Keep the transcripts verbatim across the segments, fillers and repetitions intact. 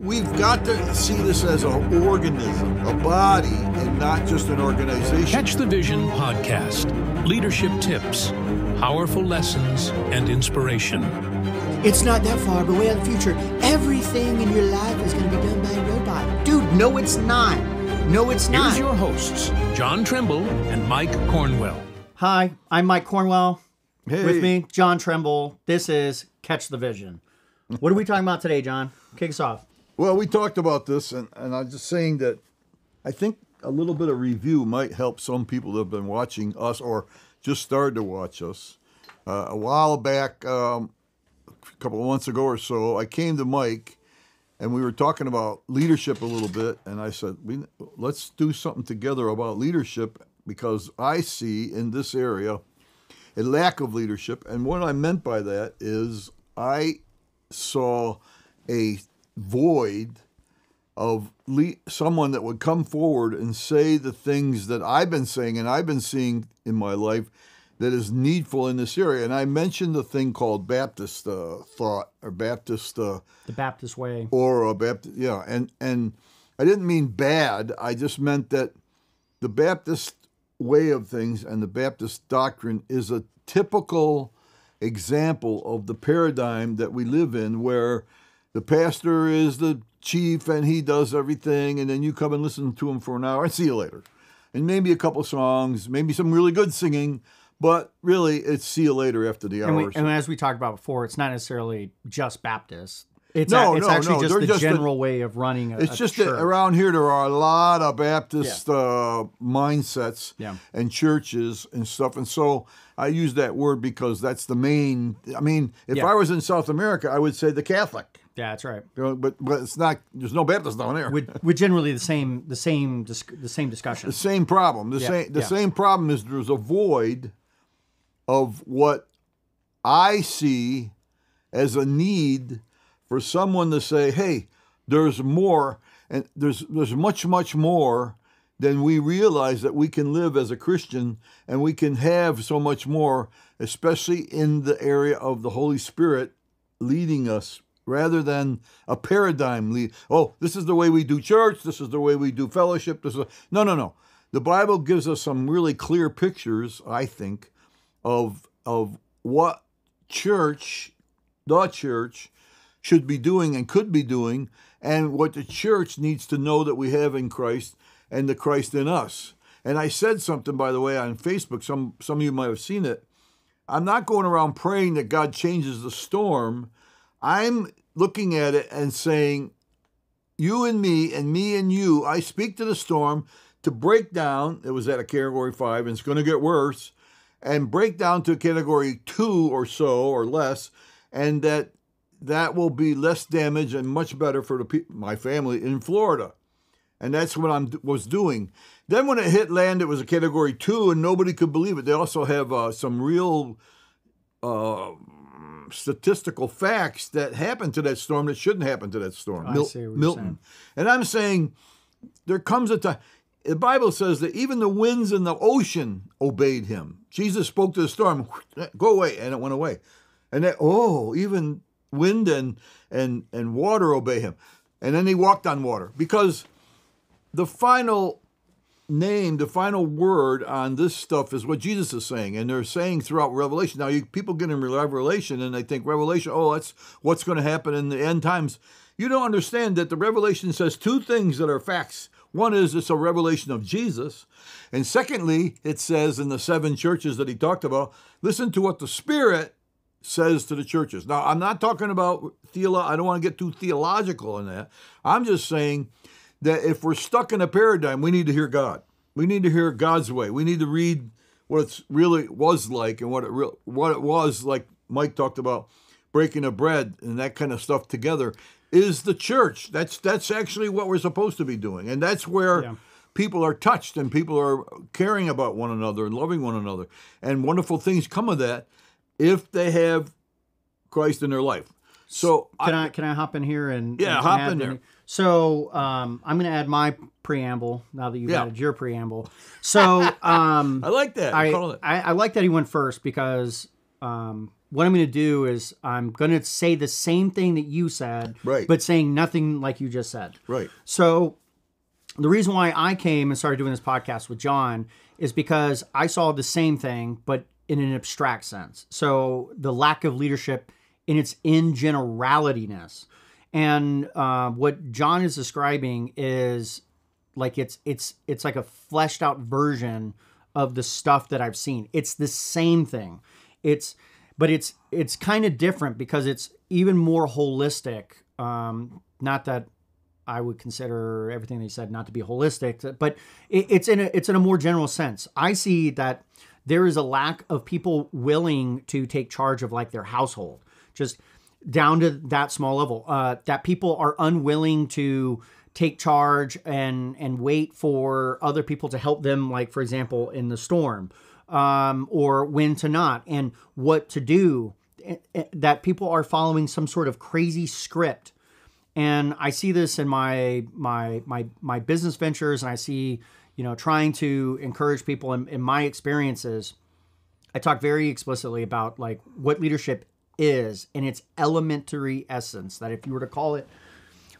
We've got to see this as an organism, a body, and not just an organization. Catch the Vision podcast. Leadership tips, powerful lessons, and inspiration. It's not that far, but way in the future, everything in your life is going to be done by a robot. Dude, no it's not. No it's not. Here's your hosts, John Trimble and Mike Cornwell. Hi, I'm Mike Cornwell. Hey. With me, John Trimble. This is Catch the Vision. What are we talking about today, John? Kick us off. Well, we talked about this, and, and I'm just saying that I think a little bit of review might help some people that have been watching us or just started to watch us. Uh, a while back, um, a couple of months ago or so, I came to Mike, and we were talking about leadership a little bit, and I said, we, let's do something together about leadership, because I see in this area a lack of leadership. And what I meant by that is I saw a void of le someone that would come forward and say the things that I've been saying and I've been seeing in my life that is needful in this area. And I mentioned the thing called Baptist uh, thought or Baptist... Uh, the Baptist way. Or a Baptist, yeah. And, and I didn't mean bad. I just meant that the Baptist way of things and the Baptist doctrine is a typical example of the paradigm that we live in, where the pastor is the chief and he does everything, and then you come and listen to him for an hour and see you later. And maybe a couple songs, maybe some really good singing, but really it's see you later after the hour. And, we, and as we talked about before, it's not necessarily just Baptists. It's, no, a, it's no, actually no. just They're the just general a, way of running a It's a just church. That around here there are a lot of Baptist yeah. uh, mindsets yeah. and churches and stuff. And so I use that word because that's the main, I mean, if yeah. I was in South America, I would say the Catholic. Yeah, that's right. You know, but but it's not. There's no Baptist down there. With, with generally the same the same dis, the same discussion. The same problem. The yeah. same the yeah. same problem is there's a void of what I see as a need for someone to say, "Hey, there's more, and there's there's much much more than we realize that we can live as a Christian, and we can have so much more, especially in the area of the Holy Spirit leading us." Rather than a paradigm lead. Oh, this is the way we do church. This is the way we do fellowship. This is no, no, no. The Bible gives us some really clear pictures, I think, of of what church, the church, should be doing and could be doing, and what the church needs to know that we have in Christ and the Christ in us. And I said something, by the way, on Facebook. Some some of you might have seen it. I'm not going around praying that God changes the storm. I'm looking at it and saying, you and me and me and you, I speak to the storm to break down. It was at a category five, and it's going to get worse, and break down to a category two or so or less, and that that will be less damage and much better for the pe my family in Florida. And that's what I was doing. Then when it hit land, it was a category two, and nobody could believe it. They also have uh, some real... Uh, statistical facts that happened to that storm that shouldn't happen to that storm. I Mil see what Milton. You're saying. And I'm saying there comes a time, the Bible says that even the winds and the ocean obeyed him. Jesus spoke to the storm, go away, and it went away. And that, oh, even wind and, and, and water obey him. And then he walked on water, because the final name, the final word on this stuff is what Jesus is saying, and they're saying throughout Revelation. Now, you, people get in Revelation, and they think Revelation, oh, that's what's going to happen in the end times. You don't understand that the Revelation says two things that are facts. One is it's a revelation of Jesus, and secondly, it says in the seven churches that he talked about, listen to what the Spirit says to the churches. Now, I'm not talking about theolo- I don't want to get too theological in that. I'm just saying that if we're stuck in a paradigm, we need to hear God. We need to hear God's way. We need to read what it really was like and what it real, what it was like. Mike talked about breaking of bread and that kind of stuff together is the church. That's that's actually what we're supposed to be doing, and that's where yeah. people are touched and people are caring about one another and loving one another, and wonderful things come of that if they have Christ in their life. So can I, I can I hop in here and yeah and hop in there. Any, so um, I'm going to add my preamble now that you've yeah. added your preamble. So um, I like that. I, I, I like that he went first, because um, what I'm going to do is I'm going to say the same thing that you said, right. but saying nothing like you just said. Right. So the reason why I came and started doing this podcast with John is because I saw the same thing, but in an abstract sense. So the lack of leadership in its in generaliness. And uh, what John is describing is like it's it's it's like a fleshed out version of the stuff that I've seen. It's the same thing. It's but it's it's kind of different because it's even more holistic. Um, not that I would consider everything they said not to be holistic, but it, it's in a, it's in a more general sense. I see that there is a lack of people willing to take charge of like their household, just down to that small level, uh, that people are unwilling to take charge and, and wait for other people to help them. Like, for example, in the storm, um, or when to not, and what to do, that people are following some sort of crazy script. And I see this in my, my, my, my business ventures. And I see, you know, trying to encourage people in, in my experiences. I talk very explicitly about like what leadership is in its elementary essence, that if you were to call it,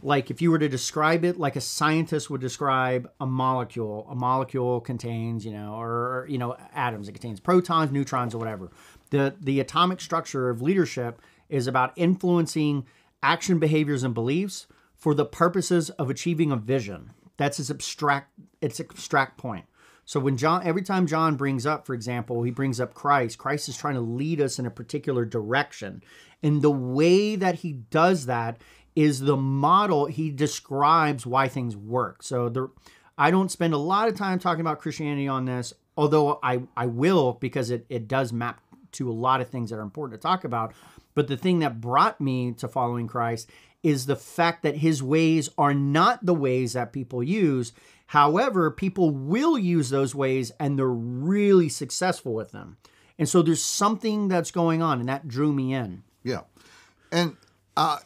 like if you were to describe it like a scientist would describe a molecule, a molecule contains, you know, or, you know, atoms, it contains protons, neutrons, or whatever. The, the atomic structure of leadership is about influencing action, behaviors, and beliefs for the purposes of achieving a vision. That's its abstract, its abstract point. So when John, every time John brings up, for example, he brings up Christ, Christ is trying to lead us in a particular direction. And the way that he does that is the model he describes why things work. So the, I don't spend a lot of time talking about Christianity on this, although I, I will, because it, it does map to a lot of things that are important to talk about. But the thing that brought me to following Christ is the fact that his ways are not the ways that people use. However, people will use those ways and they're really successful with them. And so there's something that's going on, and that drew me in. Yeah. And uh,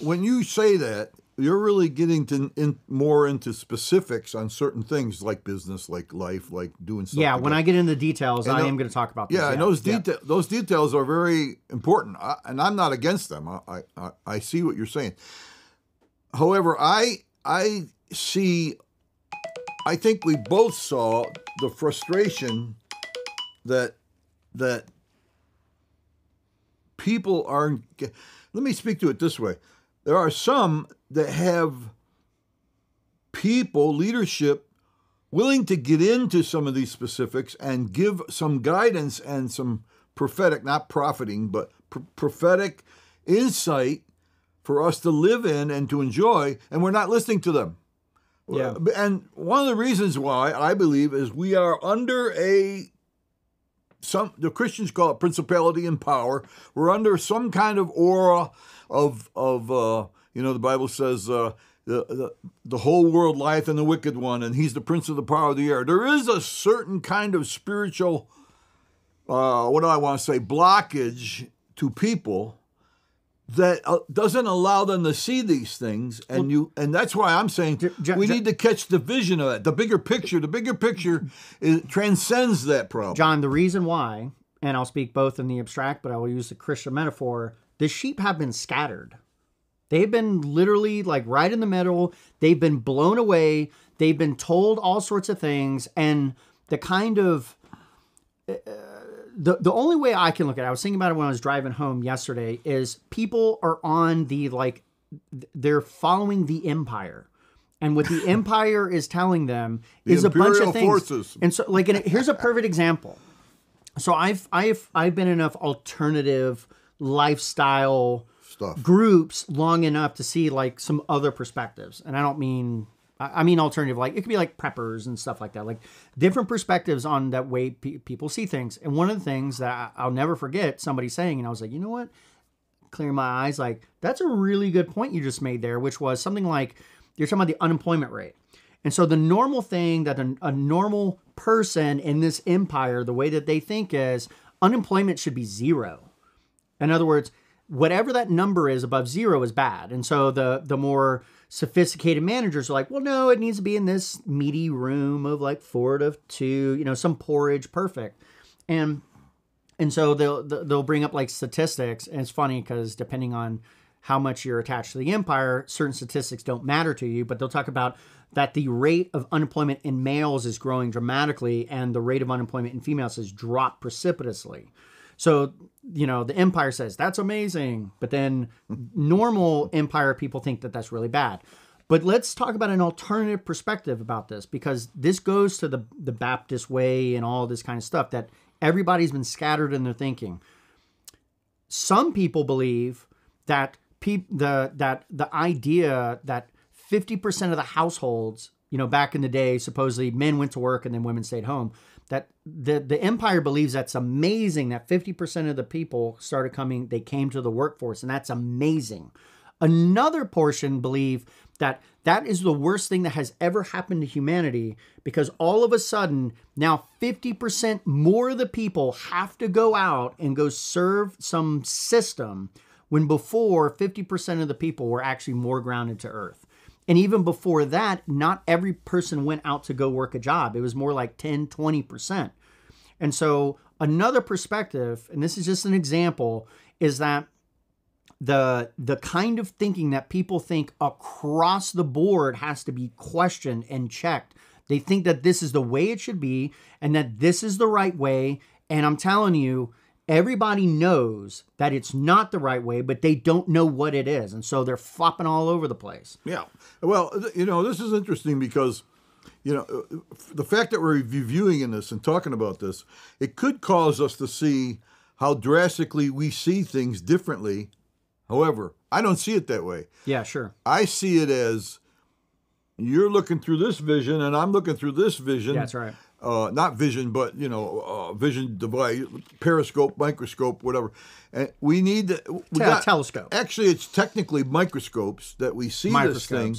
when you say that, you're really getting to in, more into specifics on certain things like business, like life, like doing stuff. Yeah, when I get into the details, and I am going to talk about this. Yeah, and those, yeah. Deta- those details are very important, I, and I'm not against them. I, I, I see what you're saying. However, I I see... I think we both saw the frustration that that people aren't. Let me speak to it this way. There are some that have people, leadership, willing to get into some of these specifics and give some guidance and some prophetic, not profiting, but pr- prophetic insight for us to live in and to enjoy, and we're not listening to them. Yeah. And one of the reasons why I believe is we are under a, some the Christians call it principality and power. We're under some kind of aura of, of uh, you know, the Bible says uh, the, the the whole world lieth in the wicked one, and he's the prince of the power of the air. There is a certain kind of spiritual, uh, what do I want to say, blockage to people that doesn't allow them to see these things, and well, you, and that's why I'm saying j- j- we j- need to catch the vision of it. The bigger picture, the bigger picture, is, transcends that problem. John, the reason why, and I'll speak both in the abstract, but I will use the Christian metaphor. The sheep have been scattered; they've been literally like right in the middle. They've been blown away. They've been told all sorts of things, and the kind of uh, The the only way I can look at it, I was thinking about it when I was driving home yesterday, is people are on the, like, they're following the empire. And what the empire is telling them the is a bunch of things. Forces. And so, like, and here's a perfect example. So I've, I've, I've been in enough alternative lifestyle stuff groups long enough to see, like, some other perspectives. And I don't mean... I mean, alternative, like it could be like preppers and stuff like that, like different perspectives on that way pe- people see things. And one of the things that I'll never forget somebody saying, and I was like, you know what, clearing my eyes, like, that's a really good point you just made there, which was something like, you're talking about the unemployment rate. And so the normal thing that a, a normal person in this empire, the way that they think is unemployment should be zero. In other words, whatever that number is above zero is bad. And so the the more sophisticated managers are like, well, no, it needs to be in this meaty room of like four to two, you know, some porridge perfect. And And so they'll they'll bring up like statistics, and it's funny because depending on how much you're attached to the empire, certain statistics don't matter to you, but they'll talk about that the rate of unemployment in males is growing dramatically and the rate of unemployment in females has dropped precipitously. So, you know, the empire says, that's amazing. But then normal empire people think that that's really bad. But let's talk about an alternative perspective about this, because this goes to the, the Baptist way and all this kind of stuff that everybody's been scattered in their thinking. Some people believe that pe- the that the idea that fifty percent of the households, you know, back in the day, supposedly men went to work and then women stayed home, that the, the empire believes that's amazing that fifty percent of the people started coming, they came to the workforce, and that's amazing. Another portion believe that that is the worst thing that has ever happened to humanity, because all of a sudden now fifty percent more of the people have to go out and go serve some system, when before fifty percent of the people were actually more grounded to earth. And even before that, not every person went out to go work a job. It was more like ten, twenty percent. And so another perspective, and this is just an example, is that the the kind of thinking that people think across the board has to be questioned and checked. They think that this is the way it should be and that this is the right way. And I'm telling you, everybody knows that it's not the right way, but they don't know what it is. And so they're flopping all over the place. Yeah. Well, you know, this is interesting because, you know, the fact that we're reviewing in this and talking about this, it could cause us to see how drastically we see things differently. However, I don't see it that way. Yeah, sure. I see it as you're looking through this vision and I'm looking through this vision. That's right. Uh, not vision, but, you know, uh, vision device, periscope, microscope, whatever. And we need to, we Te- got, telescope. Actually, it's technically microscopes that we see this thing,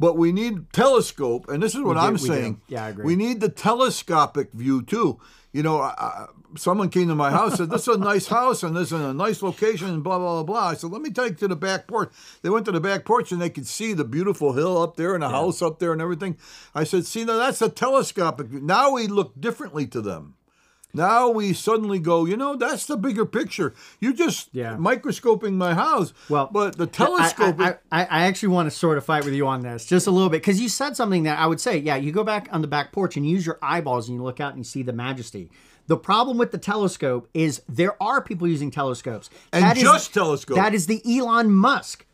but we need telescope. And this is what we I'm do, saying. Yeah, I agree. We need the telescopic view too. You know, I, I, someone came to my house and said, this is a nice house and this is a nice location and blah, blah, blah, blah. I said, let me take you to the back porch. They went to the back porch and they could see the beautiful hill up there and the yeah. house up there and everything. I said, see, now that's a telescopic view. Now we look differently to them. Now we suddenly go, you know, that's the bigger picture. You're just yeah. microscoping my house. Well, but the telescope. I, I, I, I actually want to sort of fight with you on this just a little bit, because you said something that I would say, yeah, you go back on the back porch and use your eyeballs and you look out and you see the majesty. The problem with the telescope is there are people using telescopes. And that just is, telescope. That is the Elon Musk.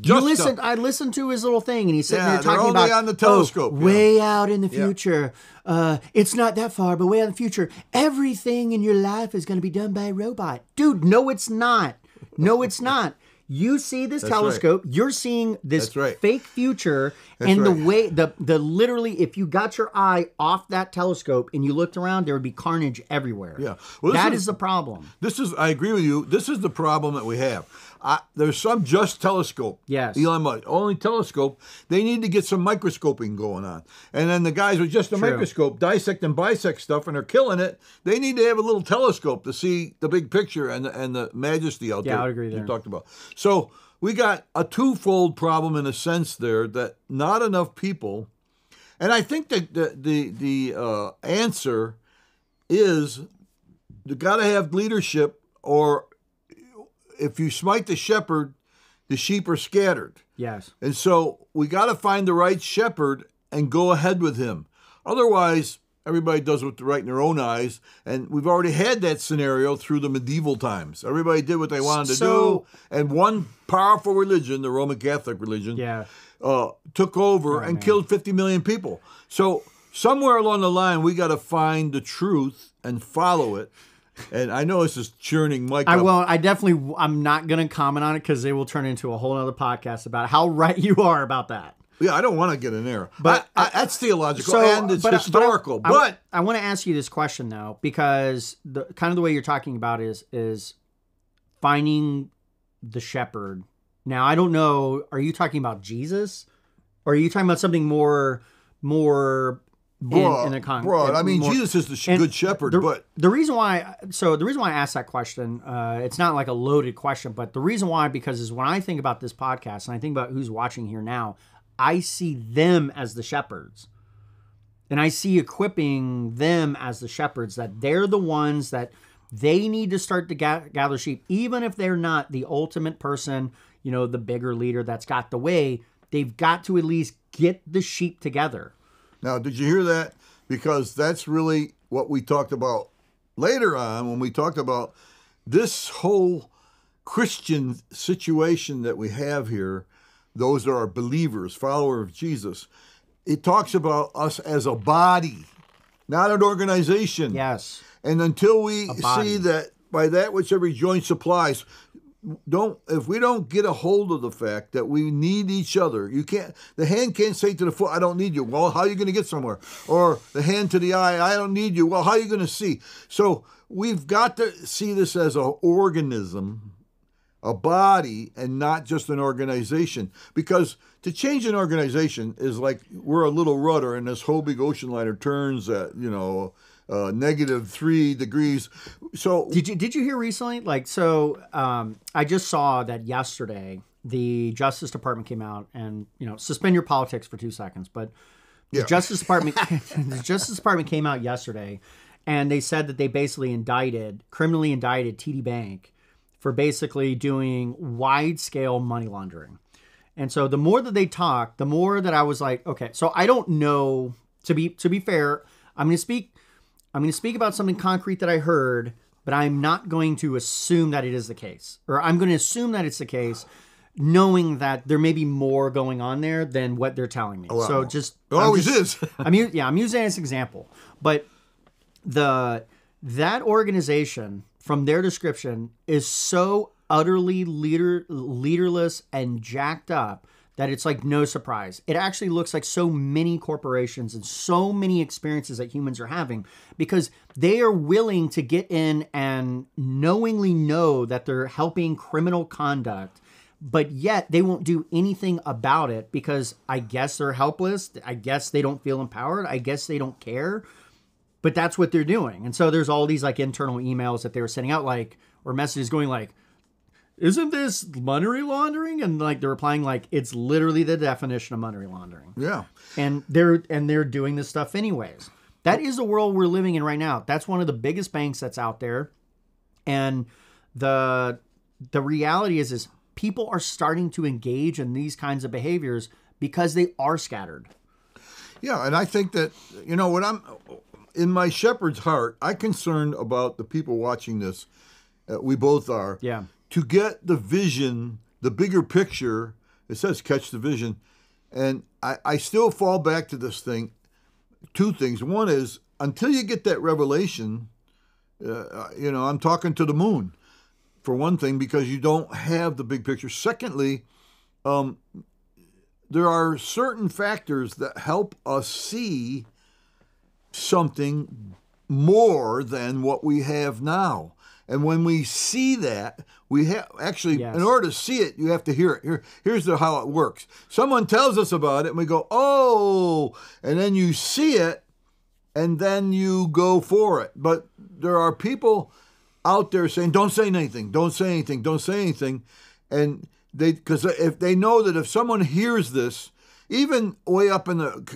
Just you listened, I listened to his little thing, and he's sitting yeah, there talking about on the telescope, oh, yeah. way out in the future. Yeah. Uh, it's not that far, but way out in the future, everything in your life is going to be done by a robot. Dude, no, it's not. No, it's not. You see this That's telescope, right. you're seeing this right. fake future, That's and right. the way, the the literally, if you got your eye off that telescope and you looked around, there would be carnage everywhere. Yeah, well, that is, is the problem. This is, I agree with you. This is the problem that we have. I, there's some just telescope. Yes. Elon Musk, only telescope. They need to get some microscoping going on. And then the guys with just a True. microscope dissect and bisect stuff and they're killing it. They need to have a little telescope to see the big picture and the, and the majesty out yeah, there. Yeah, I would agree there. You talked about. So we got a twofold problem in a sense there that not enough people, and I think that the, the, the uh, answer is you got to have leadership, or if you smite the shepherd, the sheep are scattered. Yes. And so we got to find the right shepherd and go ahead with him. Otherwise, everybody does what's right in their own eyes. And we've already had that scenario through the medieval times. Everybody did what they wanted so, to do. And one powerful religion, the Roman Catholic religion, yeah. uh, took over oh, and man. killed fifty million people. So somewhere along the line, we got to find the truth and follow it. And I know this is churning Mike up. I won't. I definitely, I'm not going to comment on it because they will turn into a whole other podcast about how right you are about that. Yeah, I don't want to get in there. But I, I, that's theological so, and it's but, historical. But I, but I, I want to ask you this question, though, because the kind of the way you're talking about is is finding the shepherd. Now, I don't know. Are you talking about Jesus? Or are you talking about something more more... Broad, in, in con- broad. I mean, more, Jesus is the sh- good shepherd, the, but the reason why, so the reason why I asked that question, uh, it's not like a loaded question, but the reason why, because is when I think about this podcast and I think about who's watching here now, I see them as the shepherds, and I see equipping them as the shepherds, that they're the ones that They need to start to gather sheep, even if they're not the ultimate person, you know, the bigger leader that's got the way. They've got to at least get the sheep together. Now, did you hear that? Because that's really what we talked about later on when we talked about this whole Christian situation that we have here. Those that are believers, followers of Jesus. It talks about us as a body, not an organization. Yes. And until we see that by that which every joint supplies, don't if we don't get a hold of the fact that we need each other, you can't. The hand can't say to the foot, "I don't need you." Well, how are you going to get somewhere? Or the hand to the eye, "I don't need you." Well, how are you going to see? So we've got to see this as an organism, a body, and not just an organization. Because to change an organization is like we're a little rudder, and this Hobig ocean liner turns at, you know, uh, negative three degrees. So did you did you hear recently? Like, so um, I just saw that yesterday the Justice Department came out and, you know, suspend your politics for two seconds. But the yeah. Justice Department, the Justice Department came out yesterday, and they said that they basically indicted, criminally indicted T D Bank for basically doing wide-scale money laundering. And so the more that they talked, the more that I was like, okay, so I don't know, to be to be fair, I'm going to speak I'm going to speak about something concrete that I heard, but I'm not going to assume that it is the case. Or I'm going to assume that it's the case, knowing that there may be more going on there than what they're telling me. Oh, wow. So just It I'm always just, is. I'm yeah, I'm using it as an example. But the that organization, from their description, is so utterly leader leaderless and jacked up that it's like no surprise. It actually looks like so many corporations and so many experiences that humans are having, because they are willing to get in and knowingly know that they're helping criminal conduct, but yet they won't do anything about it because I guess they're helpless. I guess they don't feel empowered. I guess they don't care. But that's what they're doing. And so there's all these like internal emails that they were sending out, like, or messages going like, "Isn't this money laundering?" And like they're replying like, "It's literally the definition of money laundering." Yeah. And they're and they're doing this stuff anyways. That is the world we're living in right now. That's one of the biggest banks that's out there. And the the reality is is people are starting to engage in these kinds of behaviors because they are scattered. Yeah, and I think that, you know, what I'm in my shepherd's heart, I'm concerned about the people watching this. Uh, we both are. Yeah. To get the vision, the bigger picture, it says catch the vision. And I, I still fall back to this thing, two things. One is, until you get that revelation, uh, you know, I'm talking to the moon, for one thing, because you don't have the big picture. Secondly, um, there are certain factors that help us see something more than what we have now. And when we see that, we have actually, yes. in order to see it, you have to hear it. Here, here's the, how it works. Someone tells us about it and we go, "Oh," and then you see it and then you go for it. But there are people out there saying, "Don't say anything, don't say anything, don't say anything." And they, because if they know that if someone hears this, even way up in the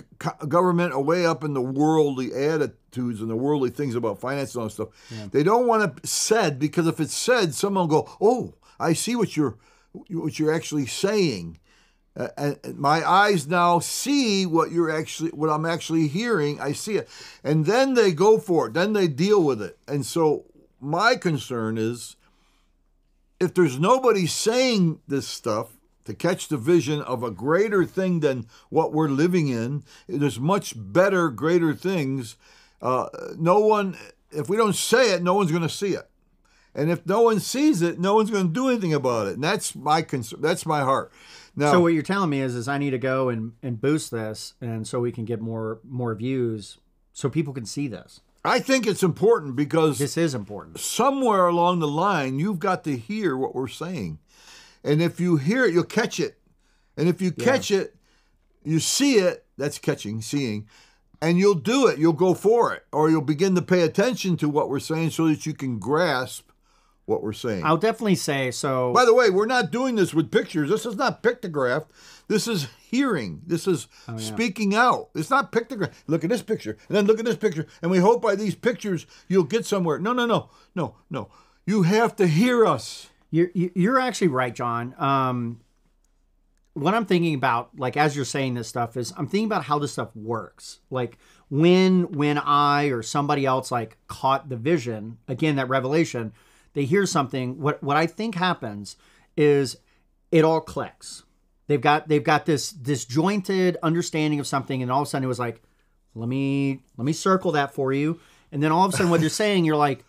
government or way up in the worldly attitudes and the worldly things about finance and all that stuff, yeah. they don't want it said, because if it's said, someone will go, "Oh, I see what you're what you're actually saying. Uh, and my eyes now see what you're actually what I'm actually hearing. I see it." And then they go for it. Then they deal with it. And so my concern is, if there's nobody saying this stuff, to catch the vision of a greater thing than what we're living in. There's much better, greater things. Uh, no one, if we don't say it, no one's going to see it. And if no one sees it, no one's going to do anything about it. And that's my concern. That's my heart. Now, so what you're telling me is, is I need to go and, and boost this, and so we can get more more views, so people can see this. I think it's important, because this is important. Somewhere along the line, you've got to hear what we're saying. And if you hear it, you'll catch it. And if you catch yeah. it, you see it, that's catching, seeing, and you'll do it. You'll go for it, or you'll begin to pay attention to what we're saying so that you can grasp what we're saying. I'll definitely say so. By the way, we're not doing this with pictures. This is not pictographed. This is hearing. This is oh, yeah. speaking out. It's not pictographed. Look at this picture, and then look at this picture, and we hope by these pictures you'll get somewhere. No, no, no, no, no. You have to hear us. You're, you're actually right, John. Um, what I'm thinking about, like, as you're saying this stuff, is I'm thinking about how this stuff works. Like, when when I or somebody else, like, caught the vision, again, that revelation, they hear something. What what I think happens is it all clicks. They've got they've got this disjointed understanding of something, and all of a sudden it was like, let me let me circle that for you. And then all of a sudden what they're saying, you're like,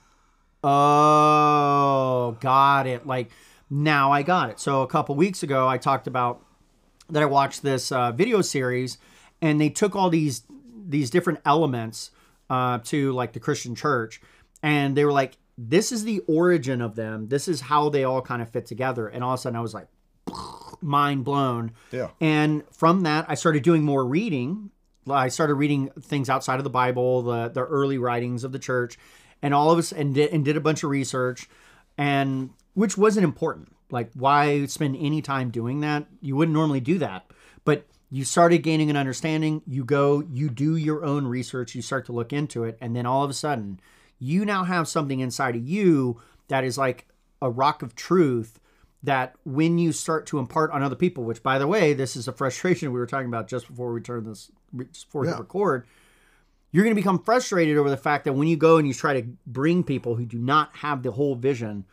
oh, got it. Like, now I got it. So a couple weeks ago, I talked about that I watched this uh, video series, and they took all these these different elements uh, to, like, the Christian church, and they were like, this is the origin of them. This is how they all kind of fit together. And all of a sudden I was like, mind blown. Yeah. And from that, I started doing more reading. I started reading things outside of the Bible, the, the early writings of the church, and all of us, and did, and did a bunch of research, and which wasn't important. Like, why spend any time doing that? You wouldn't normally do that, but you started gaining an understanding. You go, you do your own research. You start to look into it. And then all of a sudden, you now have something inside of you that is like a rock of truth that when you start to impart on other people, which, by the way, this is a frustration we were talking about just before we turned this, before we yeah. record, you're going to become frustrated over the fact that when you go and you try to bring people who do not have the whole vision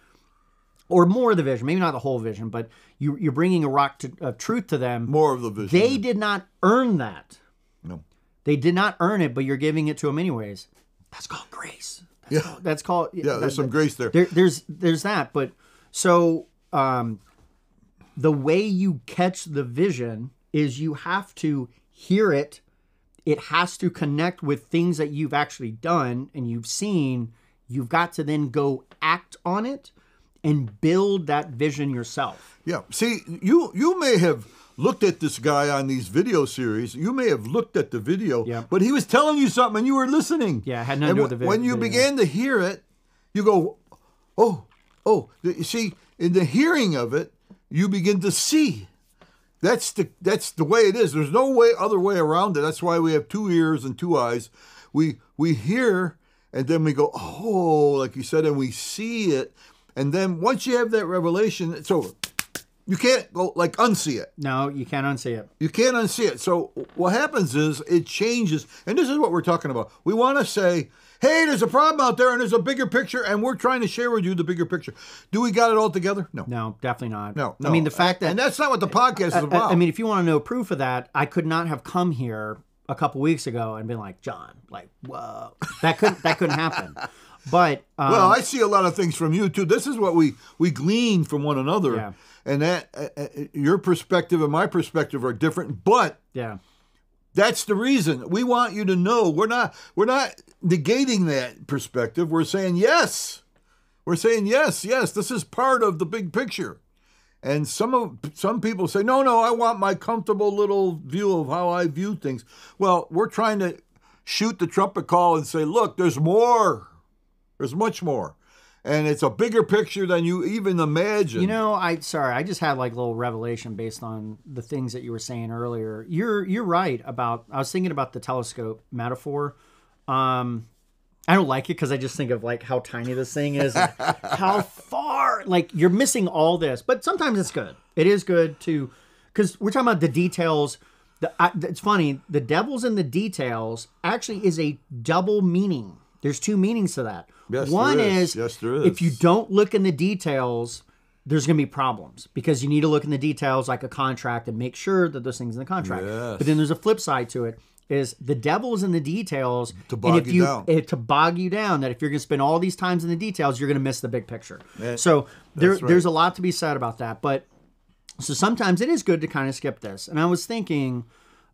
or more of the vision, maybe not the whole vision, but you, you're bringing a rock to, of truth to them. More of the vision. They did not earn that. No. They did not earn it, but you're giving it to them anyways. That's called grace. Yeah, oh, that's called. Yeah, that, there's some that, grace there. there. There's there's that, but so um, the way you catch the vision is you have to hear it. It has to connect with things that you've actually done and you've seen. You've got to then go act on it and build that vision yourself. Yeah. See, you you may have looked at this guy on these video series. You may have looked at the video, yeah. but he was telling you something and you were listening. Yeah, I had nothing to do with the video. When you video. began to hear it, you go, oh, oh. You see, in the hearing of it, you begin to see. That's the that's the way it is. There's no way other way around it. That's why we have two ears and two eyes. We we hear and then we go, oh, like you said, and we see it. And then once you have that revelation, it's over. You can't go, like, unsee it. No, you can't unsee it. You can't unsee it. So what happens is it changes. And this is what we're talking about. We want to say, hey, there's a problem out there and there's a bigger picture, and we're trying to share with you the bigger picture. Do we got it all together? No. No, definitely not. No, no. I mean, the fact that... And that's not what the podcast is about. I mean, if you want to know proof of that, I could not have come here a couple weeks ago and been like, John, like, whoa. That couldn't, that couldn't happen. But um, well, I see a lot of things from you too. This is what we we glean from one another, yeah. and that uh, your perspective and my perspective are different. But yeah, that's the reason we want you to know we're not we're not negating that perspective. We're saying yes, we're saying yes, yes. This is part of the big picture. And some of some people say, no, no, I want my comfortable little view of how I view things. Well, we're trying to shoot the trumpet call and say, look, there's more. There's much more. And it's a bigger picture than you even imagine. You know, I sorry, I just had like a little revelation based on the things that you were saying earlier. You're you're right about, I was thinking about the telescope metaphor. Um, I don't like it because I just think of like how tiny this thing is, and how far, like you're missing all this. But sometimes it's good. It is good to, because we're talking about the details. The, I, it's funny, the devil's in the details actually is a double meaning. There's two meanings to that. Yes, One there is, is, yes, there is if you don't look in the details, there's going to be problems because you need to look in the details like a contract and make sure that those things in the contract. Yes. But then there's a flip side to it is the devil is in the details to bog and if you, you down. It, to bog you down that if you're going to spend all these times in the details, you're going to miss the big picture. That, so there, right. there's a lot to be said about that. But so sometimes it is good to kind of skip this. And I was thinking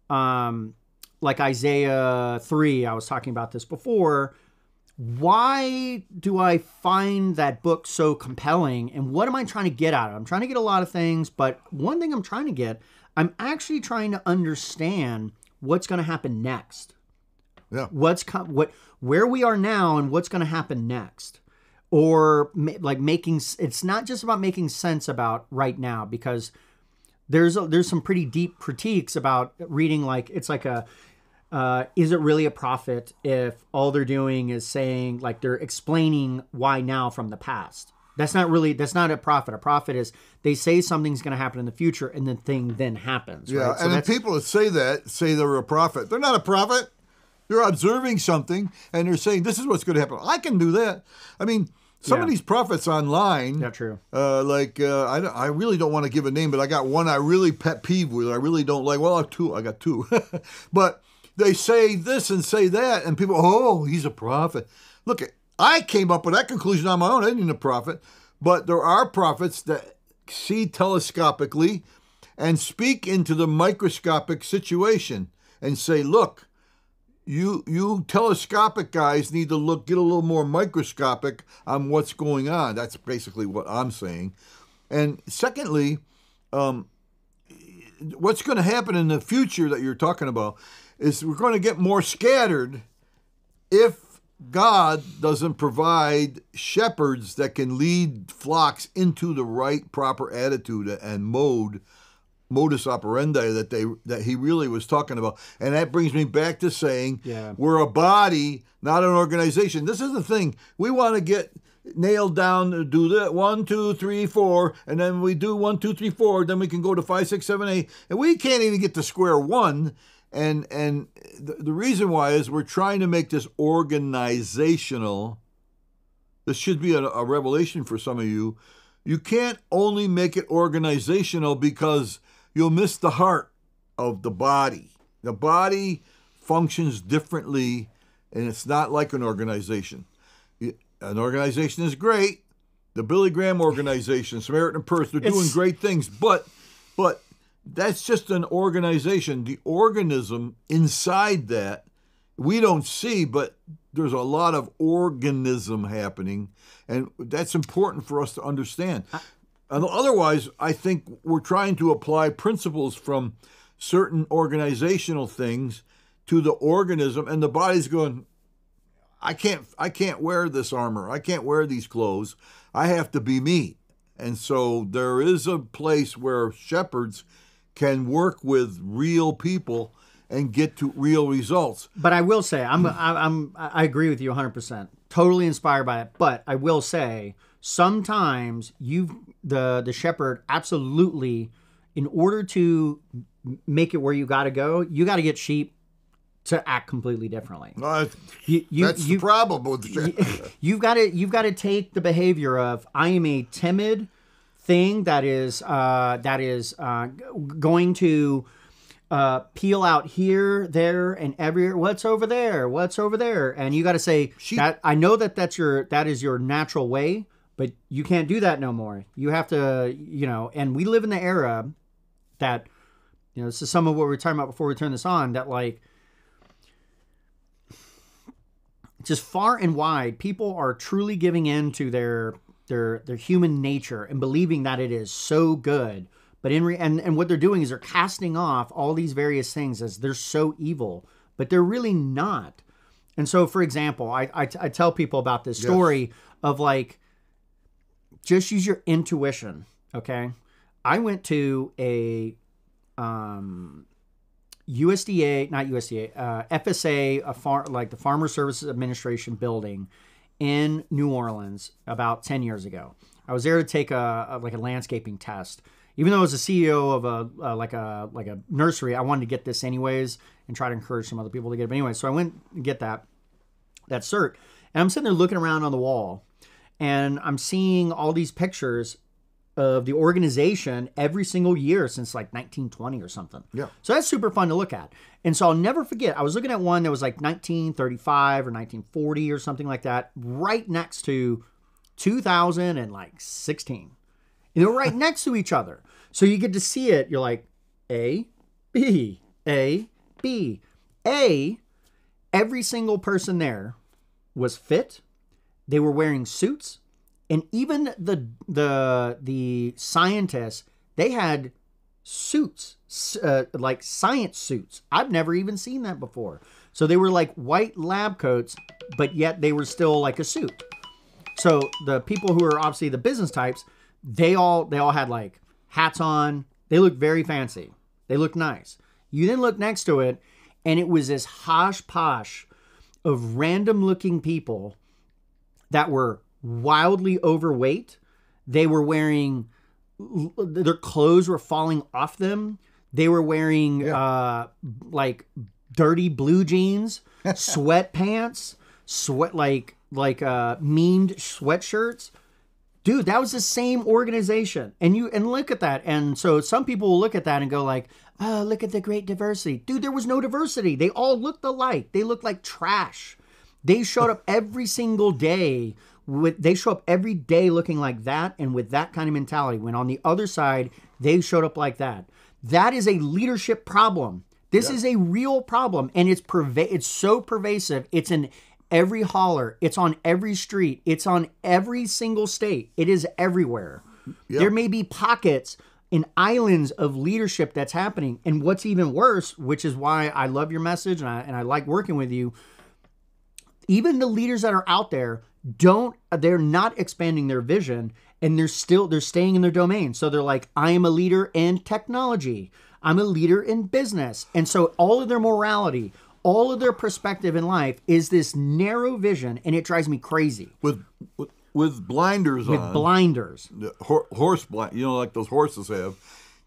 um, like Isaiah three, I was talking about this before. Why do I find that book so compelling? And what am I trying to get out of it? I'm trying to get a lot of things, but one thing I'm trying to get, I'm actually trying to understand what's going to happen next. Yeah. What's com- what where we are now and what's going to happen next. or like making, it's not just about making sense about right now, because there's a, there's some pretty deep critiques about reading, like, it's like a, uh, is it really a prophet if all they're doing is saying, like, they're explaining why now from the past? That's not really, that's not a prophet. A prophet is, they say something's going to happen in the future, and the thing then happens. Yeah, right? So and then people that say that, say they're a prophet. They're not a prophet. They're observing something, and they're saying, this is what's going to happen. I can do that. I mean, some yeah. of these prophets online, yeah, true. Uh, like, uh, I, don't, I really don't want to give a name, but I got one I really pet peeve with. I really don't like, well, I have two. I got two. But they say this and say that, and people, oh, he's a prophet. Look, I came up with that conclusion on my own. I didn't a prophet. But there are prophets that see telescopically and speak into the microscopic situation and say, look, You you telescopic guys need to look, get a little more microscopic on what's going on. That's basically what I'm saying. And secondly, um, what's going to happen in the future that you're talking about is we're going to get more scattered if God doesn't provide shepherds that can lead flocks into the right proper attitude and mode, modus operandi that they that he really was talking about. And that brings me back to saying, yeah. we're a body, not an organization. This is the thing. We want to get nailed down to do that, one, two, three, four, and then we do one, two, three, four, then we can go to five, six, seven, eight, and we can't even get to square one. And, and the, the reason why is we're trying to make this organizational. This should be a, a revelation for some of you. You can't only make it organizational because you'll miss the heart of the body. The body functions differently, and it's not like an organization. An organization is great. The Billy Graham organization, Samaritan Purse, they're it's, doing great things, but but that's just an organization. The organism inside that, we don't see, but there's a lot of organism happening, and that's important for us to understand. I, Otherwise, I think we're trying to apply principles from certain organizational things to the organism, and the body's going, I can't, I can't wear this armor. I can't wear these clothes. I have to be me. And so there is a place where shepherds can work with real people and get to real results. But I will say, I'm, I'm, I agree with you one hundred percent. Totally inspired by it. But I will say, sometimes you, the the shepherd, absolutely, in order to make it where you got to go, you got to get sheep to act completely differently. Uh, you, you, that's you, the problem with the you've got to you've got to take the behavior of I am a timid thing that is uh, that is uh, going to uh, peel out here, there, and everywhere. What's over there? What's over there? And you got to say sheep. That I know that that's your that is your natural way. But you can't do that no more. You have to, you know, and we live in the era that, you know, this is some of what we were talking about before we turn this on, that like, just far and wide, people are truly giving in to their their their human nature and believing that it is so good. But in re and, and what they're doing is they're casting off all these various things as they're so evil, but they're really not. And so, for example, I, I, I tell people about this story yes. of like, just use your intuition, okay? I went to a um, U S D A, not U S D A, uh, F S A, a far, like the Farmer Services Administration building in New Orleans about ten years ago. I was there to take a, a like a landscaping test. Even though I was the C E O of a uh, like a like a nursery, I wanted to get this anyways and try to encourage some other people to get it. But anyway, so I went and get that that cert, and I'm sitting there looking around on the wall. And I'm seeing all these pictures of the organization every single year since like nineteen twenty or something. Yeah. So that's super fun to look at. And so I'll never forget, I was looking at one that was like nineteen thirty-five or nineteen forty or something like that, right next to two thousand sixteen. And they're right next to each other. So you get to see it. You're like, A, B, A, B, A. Every single person there was fit. They were wearing suits, and even the the the scientists, they had suits, uh, like science suits. I've never even seen that before. So they were like white lab coats, but yet they were still like a suit. So the people who are obviously the business types, they all they all had like hats on. They looked very fancy. They looked nice. You then look next to it, and it was this hodgepodge of random-looking people that were wildly overweight. They were wearing, their clothes were falling off them. They were wearing yeah. uh, like dirty blue jeans, sweatpants, sweat like like uh, memed sweatshirts. Dude, that was the same organization. And you and look at that. And so some people will look at that and go like, oh, look at the great diversity. Dude, there was no diversity. They all looked alike. They looked like trash. They showed up every single day. With, they show up every day looking like that and with that kind of mentality. When on the other side, they showed up like that. That is a leadership problem. This yeah. is a real problem. And it's perva- it's so pervasive. It's an every holler, it's on every street, it's on every single state, it is everywhere. Yep. There may be pockets and islands of leadership that's happening. And what's even worse, which is why I love your message and I, and I like working with you, even the leaders that are out there, don't they're not expanding their vision, and they're still they're staying in their domain. So they're like, I am a leader in technology, I'm a leader in business. And so all of their morality, all of their perspective in life is this narrow vision, and it drives me crazy. With with, with blinders with on. With blinders. Hor- horse blind, you know, like those horses have,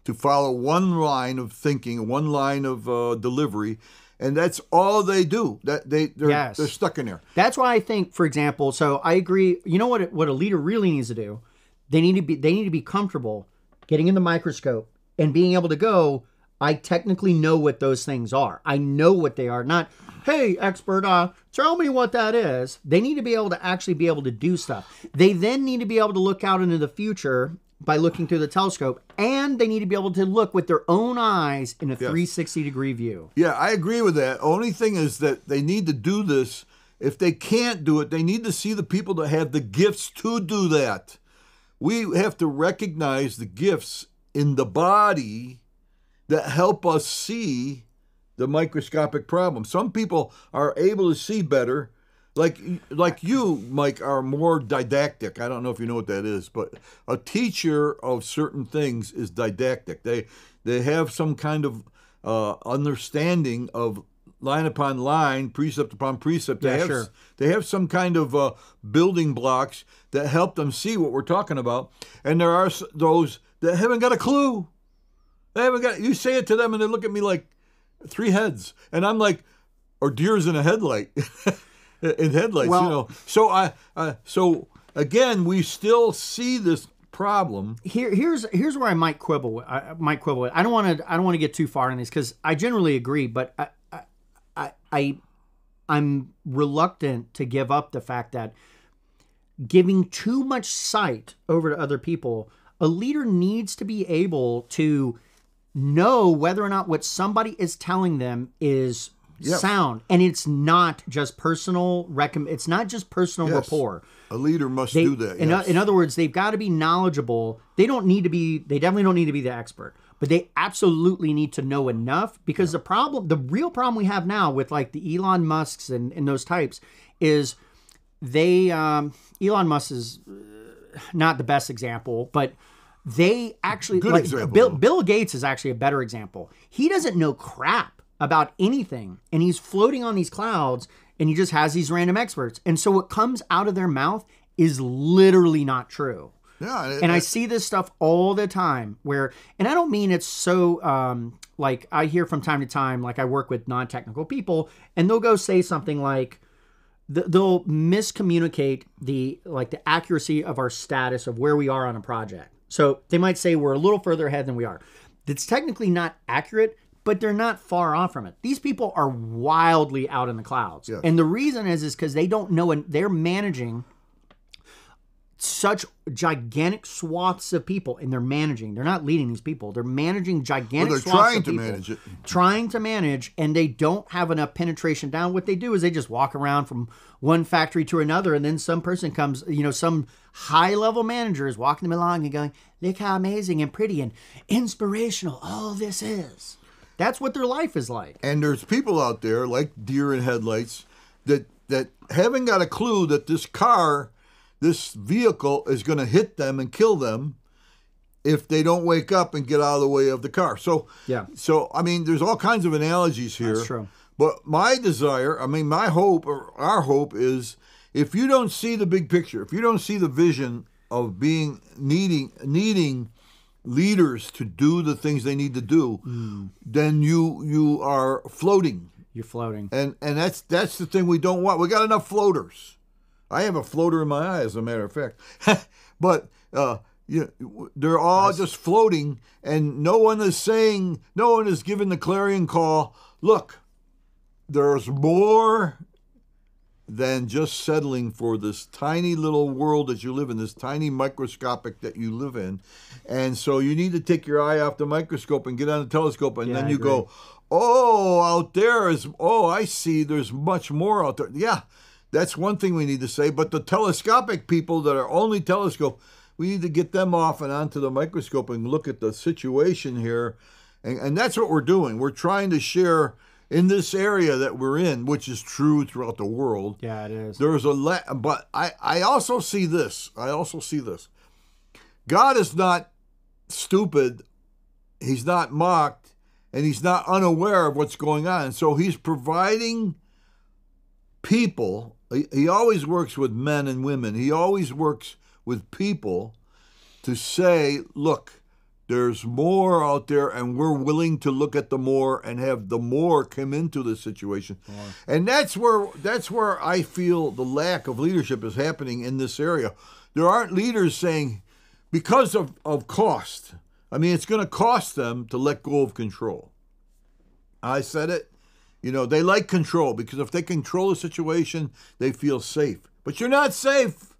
to follow one line of thinking, one line of uh, delivery, and that's all they do. That they they're, yes. they're stuck in there. That's why I think, for example, so I agree. You know what? What a leader really needs to do, they need to be they need to be comfortable getting in the microscope and being able to go, I technically know what those things are. I know what they are. Not, hey, expert, uh, tell me what that is. They need to be able to actually be able to do stuff. They then need to be able to look out into the future by looking through the telescope, and they need to be able to look with their own eyes in a yes. three sixty degree view. Yeah, I agree with that. Only thing is that they need to do this. If they can't do it, they need to see the people that have the gifts to do that. We have to recognize the gifts in the body that help us see the microscopic problem. Some people are able to see better, like like you, Mike, are more didactic. I don't know if you know what that is, but a teacher of certain things is didactic. They they have some kind of uh, understanding of line upon line, precept upon precept. They yeah, have, sure. They have some kind of uh, building blocks that help them see what we're talking about. And there are those that haven't got a clue. I haven't got, you say it to them and they look at me like three heads. And I'm like, or deers in a headlight, in headlights, well, you know. So, I, uh, so again, we still see this problem. Here, here's here's where I might quibble with. I might quibble with. I don't want to I don't want to get too far in this because I generally agree, but I, I, I, I, I'm reluctant to give up the fact that giving too much sight over to other people, a leader needs to be able to know whether or not what somebody is telling them is yes. sound. And it's not just personal recomm- it's not just personal yes. rapport. A leader must they, do that. In, yes. o- in other words, they've got to be knowledgeable. They don't need to be they definitely don't need to be the expert, but they absolutely need to know enough, because yeah. the problem the real problem we have now with like the Elon Musks and, and those types is they um, Elon Musk is not the best example, but they actually, Good like, example, Bill, Bill Gates is actually a better example. He doesn't know crap about anything, and he's floating on these clouds, and he just has these random experts. And so what comes out of their mouth is literally not true. Yeah, it, and I see this stuff all the time where, and I don't mean it's so, um, like I hear from time to time, like I work with non-technical people, and they'll go say something like, they'll miscommunicate the like the accuracy of our status of where we are on a project. So they might say we're a little further ahead than we are. That's technically not accurate, but they're not far off from it. These people are wildly out in the clouds. Yes. And the reason is is because they don't know, and they're managing such gigantic swaths of people, and they're managing. They're not leading these people. They're managing gigantic well, they're swaths trying of to people, manage it. Trying to manage, and they don't have enough penetration down. What they do is they just walk around from one factory to another, and then some person comes, you know, some high-level manager is walking them along and going, look how amazing and pretty and inspirational all this is. That's what their life is like. And there's people out there, like deer in headlights, that, that haven't got a clue that this car this vehicle is going to hit them and kill them if they don't wake up and get out of the way of the car. So, yeah. So I mean, there's all kinds of analogies here. That's true. But my desire, I mean, my hope, or our hope is, if you don't see the big picture, if you don't see the vision of being needing needing leaders to do the things they need to do, mm. then you you are floating. You're floating. And and that's that's the thing we don't want. We got enough floaters. I have a floater in my eye, as a matter of fact. But uh, you know, they're all nice. just floating, and no one is saying, no one is giving the clarion call, look, there's more than just settling for this tiny little world that you live in, this tiny microscopic that you live in. And so you need to take your eye off the microscope and get on the telescope, and yeah, then you go, oh, out there is, oh, I see there's much more out there. Yeah, that's one thing we need to say. But the telescopic people that are only telescope, we need to get them off and onto the microscope and look at the situation here. And, and that's what we're doing. We're trying to share in this area that we're in, which is true throughout the world. Yeah, it is. There's a la- but I, I also see this. I also see this. God is not stupid. He's not mocked, and he's not unaware of what's going on. So he's providing people. He, he always works with men and women. He always works with people to say, look, there's more out there, and we're willing to look at the more and have the more come into the situation. Yeah. And that's where that's where I feel the lack of leadership is happening in this area. There aren't leaders saying, because of, of cost. I mean, it's going to cost them to let go of control. I said it. You know, they like control because if they control the situation, they feel safe. But you're not safe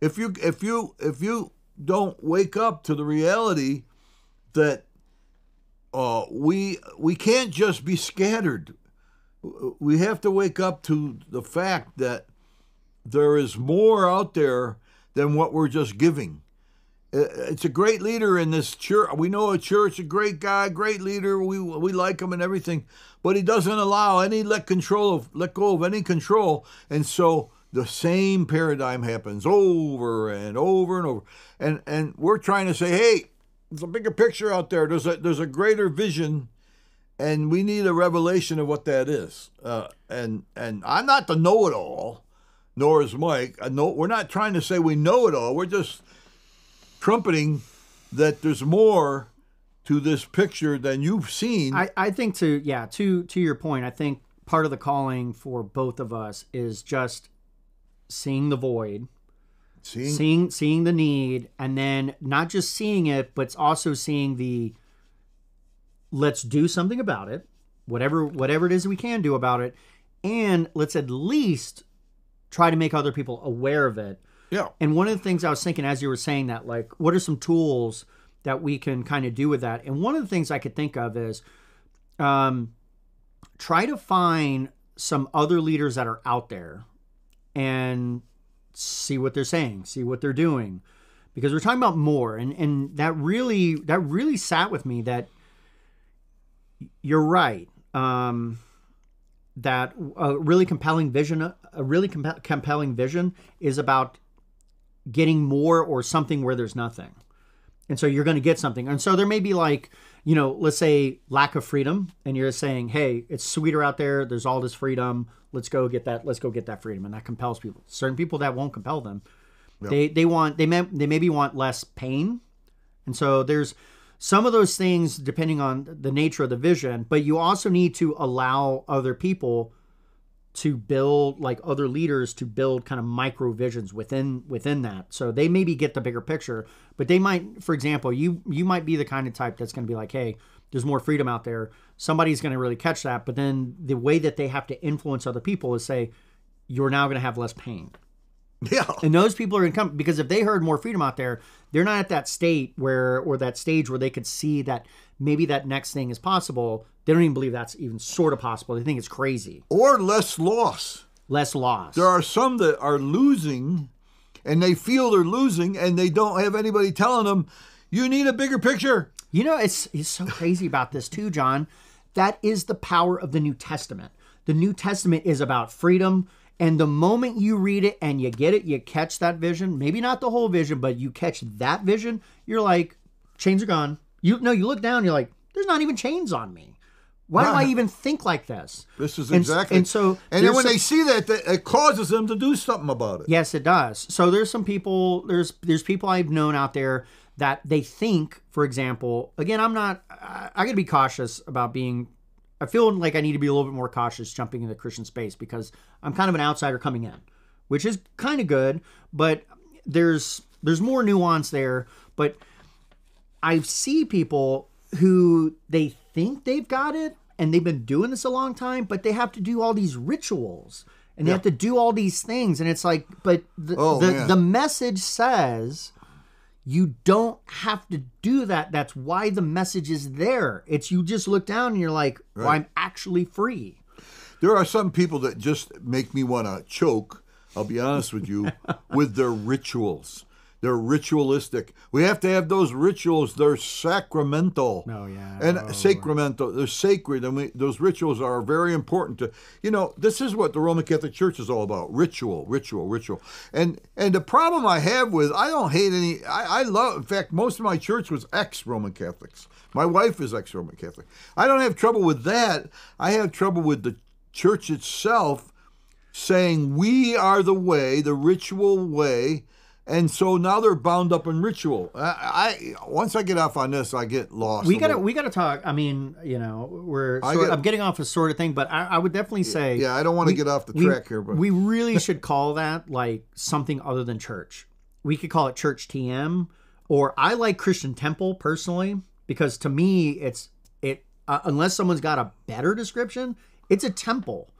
if you if you if you don't wake up to the reality that uh, we we can't just be scattered. We have to wake up to the fact that there is more out there than what we're just giving. It's a great leader in this church. We know a church, a great guy, great leader. We we like him and everything, but he doesn't allow any let control of let go of any control, and so the same paradigm happens over and over and over. And and we're trying to say, hey, there's a bigger picture out there. There's a, there's a greater vision, and we need a revelation of what that is. Uh, and and I'm not the know-it-all, nor is Mike. I know, we're not trying to say we know it all. We're just trumpeting that there's more to this picture than you've seen. I, I think, to yeah, to to your point, I think part of the calling for both of us is just seeing the void. Seeing. seeing seeing the need, and then not just seeing it, but also seeing the, let's do something about it, whatever whatever it is we can do about it, and let's at least try to make other people aware of it. Yeah. And one of the things I was thinking as you were saying that, like, what are some tools that we can kind of do with that? And one of the things I could think of is um, try to find some other leaders that are out there and see what they're saying, see what they're doing, because we're talking about more. And, and that really, that really sat with me, that you're right. Um, that a really compelling vision, a really comp- compelling vision is about getting more or something where there's nothing. And so you're going to get something. And so there may be, like, you know, let's say lack of freedom, and you're saying, hey, it's sweeter out there. There's all this freedom. Let's go get that. Let's go get that freedom. And that compels people. Certain people, that won't compel them. Yep. They, they want, they may, they maybe want less pain. And so there's some of those things depending on the nature of the vision, but you also need to allow other people to build, like other leaders to build kind of micro visions within within that. So they maybe get the bigger picture, but they might, for example, you you might be the kind of type that's going to be like, hey, there's more freedom out there. Somebody's going to really catch that. But then the way that they have to influence other people is say, you're now going to have less pain. Yeah. And those people are going to come, because if they heard more freedom out there, they're not at that state where, or that stage where they could see that maybe that next thing is possible. They don't even believe that's even sort of possible. They think it's crazy. Or less loss. Less loss. There are some that are losing, and they feel they're losing, and they don't have anybody telling them, you need a bigger picture. You know, it's it's so crazy about this too, John. That is the power of the New Testament. The New Testament is about freedom. And the moment you read it and you get it, you catch that vision, maybe not the whole vision, but you catch that vision, you're like, chains are gone. You no, you look down, you're like, there's not even chains on me. Why right. do I even think like this? This is exactly. And, and so, and then when some, they see that, it causes them to do something about it. Yes, it does. So there's some people, there's there's people I've known out there that they think, for example, again, I'm not, I, I got to be cautious about being, I feel like I need to be a little bit more cautious jumping into the Christian space because I'm kind of an outsider coming in, which is kind of good, but there's there's more nuance there. But I see people who they think they've got it and they've been doing this a long time, but they have to do all these rituals and they yeah. have to do all these things. And it's like, but the, oh, the, the message says you don't have to do that. That's why the message is there. It's you just look down and you're like, right. well, I'm actually free. There are some people that just make me want to choke, I'll be honest with you, with their rituals. They're ritualistic. We have to have those rituals. They're sacramental. Oh, yeah. And oh, sacramental. They're sacred. And we, those rituals are very important to, you know, this is what the Roman Catholic Church is all about. Ritual, ritual, ritual. And and the problem I have with, I don't hate any, I, I love, in fact, most of my church was ex-Roman Catholics. My wife is ex-Roman Catholic. I don't have trouble with that. I have trouble with the church itself saying we are the way, the ritual way, and so now they're bound up in ritual. I, I once I get off on this, I get lost. We gotta we gotta talk. I mean, you know, we're sort, get, I'm getting off a sort of thing, but I, I would definitely say yeah. I don't want to get off the track we, here, but we really should call that like something other than church. We could call it Church T M, or I like Christian Temple personally because to me it's it uh, unless someone's got a better description, it's a temple.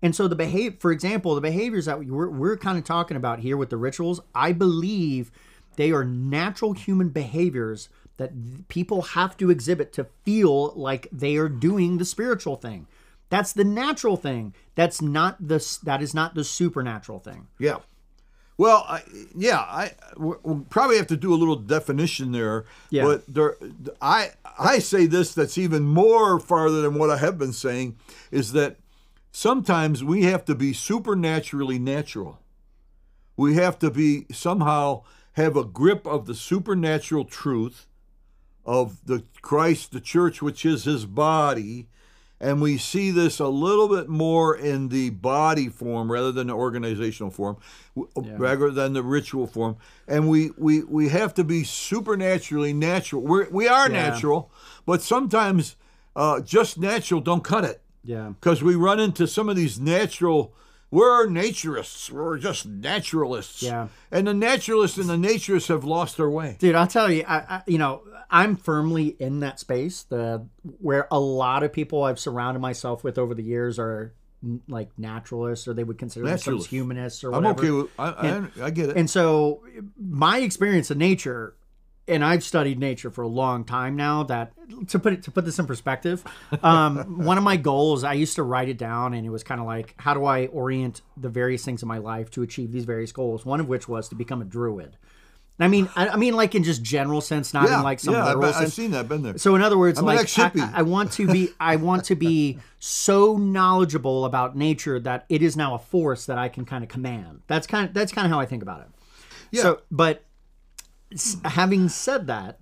And so the behave, for example, the behaviors that we're, we're kind of talking about here with the rituals, I believe they are natural human behaviors that people have to exhibit to feel like they are doing the spiritual thing. That's the natural thing. That's not the, that is not the supernatural thing. Yeah. Well, I, yeah, I we'll probably have to do a little definition there. Yeah. But there, I I say this that's even more farther than what I have been saying is that sometimes we have to be supernaturally natural. We have to be somehow have a grip of the supernatural truth of the Christ, the church, which is his body. And we see this a little bit more in the body form rather than the organizational form, yeah. rather than the ritual form. And we, we, we have to be supernaturally natural. We're, we are yeah. natural, but sometimes uh, just natural don't cut it. Yeah, because we run into some of these natural, we're naturists, we're just naturalists. Yeah, and the naturalists and the naturists have lost their way. Dude, I'll tell you, I, I you know, I'm firmly in that space, the where a lot of people I've surrounded myself with over the years are like naturalists, or they would consider themselves humanists or whatever. I'm okay with, I, and, I, I get it. And so my experience of nature, and I've studied nature for a long time now, that to put it, to put this in perspective, um, one of my goals, I used to write it down and it was kind of like, how do I orient the various things in my life to achieve these various goals? One of which was to become a druid. And I mean, I, I mean like in just general sense, not yeah, in like some yeah, literal I've, sense. I've seen that, been there. So in other words, I'm like I, I, I want to be, I want to be so knowledgeable about nature that it is now a force that I can kind of command. That's kind of, that's kind of how I think about it. Yeah. So, but having said that,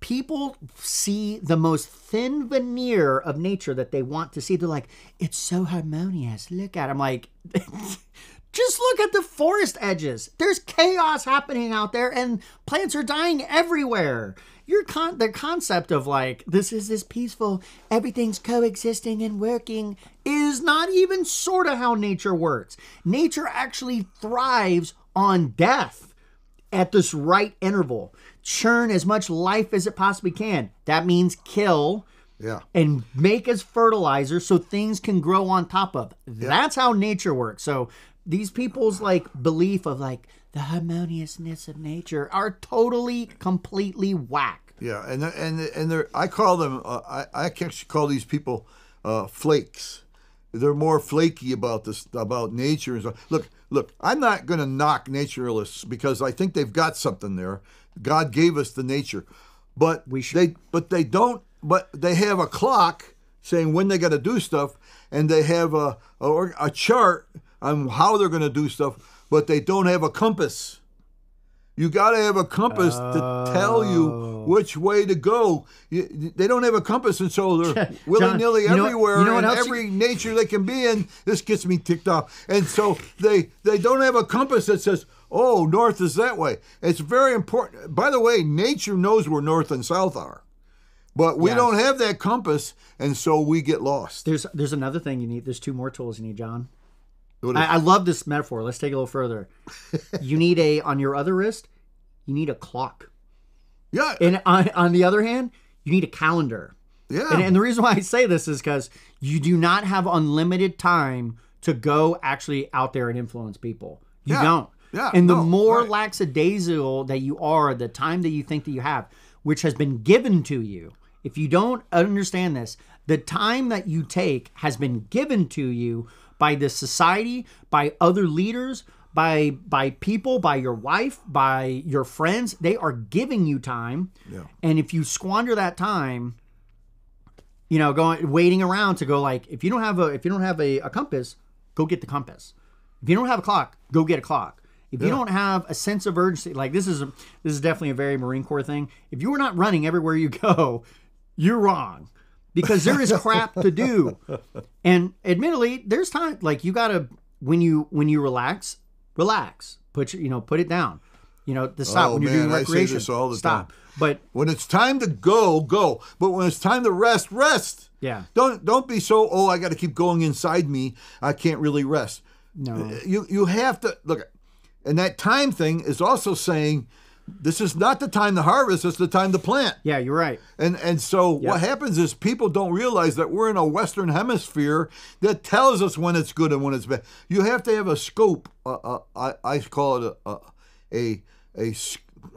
people see the most thin veneer of nature that they want to see. They're like, it's so harmonious. Look at it. I'm like, just look at the forest edges. There's chaos happening out there and plants are dying everywhere. Your con the concept of like, this is this peaceful, everything's coexisting and working is not even sort of how nature works. Nature actually thrives on death. At this right interval, churn as much life as it possibly can. That means kill yeah. and make as fertilizer so things can grow on top of. Yeah. That's how nature works. So these people's like belief of like the harmoniousness of nature are totally, completely whack. Yeah, and and and they're, I call them, uh, I, I actually call these people uh, flakes. They're more flaky about this, about nature and stuff. Look, look, I'm not going to knock naturalists because I think they've got something there. God gave us the nature, but we should. They, but they don't. But they have a clock saying when they got to do stuff, and they have a a, a chart on how they're going to do stuff, but they don't have a compass. You got to have a compass oh. to tell you which way to go. You, they don't have a compass, and so they're willy-nilly John, you everywhere, know, you know and every you... nature they can be in. This gets me ticked off. And so they, they don't have a compass that says, oh, north is that way. It's very important. By the way, nature knows where north and south are. But we yeah. don't have that compass, and so we get lost. There's there's another thing you need. There's two more tools you need, John. I, I love this metaphor. Let's take it a little further. You need a, on your other wrist, you need a clock. Yeah. And on, on the other hand, you need a calendar. Yeah. And, and the reason why I say this is because you do not have unlimited time to go actually out there and influence people. You yeah. don't. Yeah. And the no, more right. lackadaisical that you are, the time that you think that you have, which has been given to you, if you don't understand this, the time that you take has been given to you by this society, by other leaders, by by people, by your wife, by your friends. They are giving you time. Yeah. And if you squander that time, you know, going waiting around to go like, if you don't have a if you don't have a, a compass, go get the compass. If you don't have a clock, go get a clock. If yeah. you don't have a sense of urgency, like this is a, this is definitely a very Marine Corps thing. If you are not running everywhere you go, you're wrong. Because there is crap to do. And admittedly, there's time, like you gotta, when you when you relax, relax. Put your, you know, put it down. You know, the stop oh, when you're man, doing recreation. I say this all the stop. Time. But when it's time to go, go. But when it's time to rest, rest. Yeah. Don't don't be so, oh, I gotta keep going inside me. I can't really rest. No. You you have to look, and that time thing is also saying, this is not the time to harvest, it's the time to plant. Yeah, you're right. And and so yep. what happens is people don't realize that we're in a Western hemisphere that tells us when it's good and when it's bad. You have to have a scope. Uh, uh, I, I call it a, a, a, a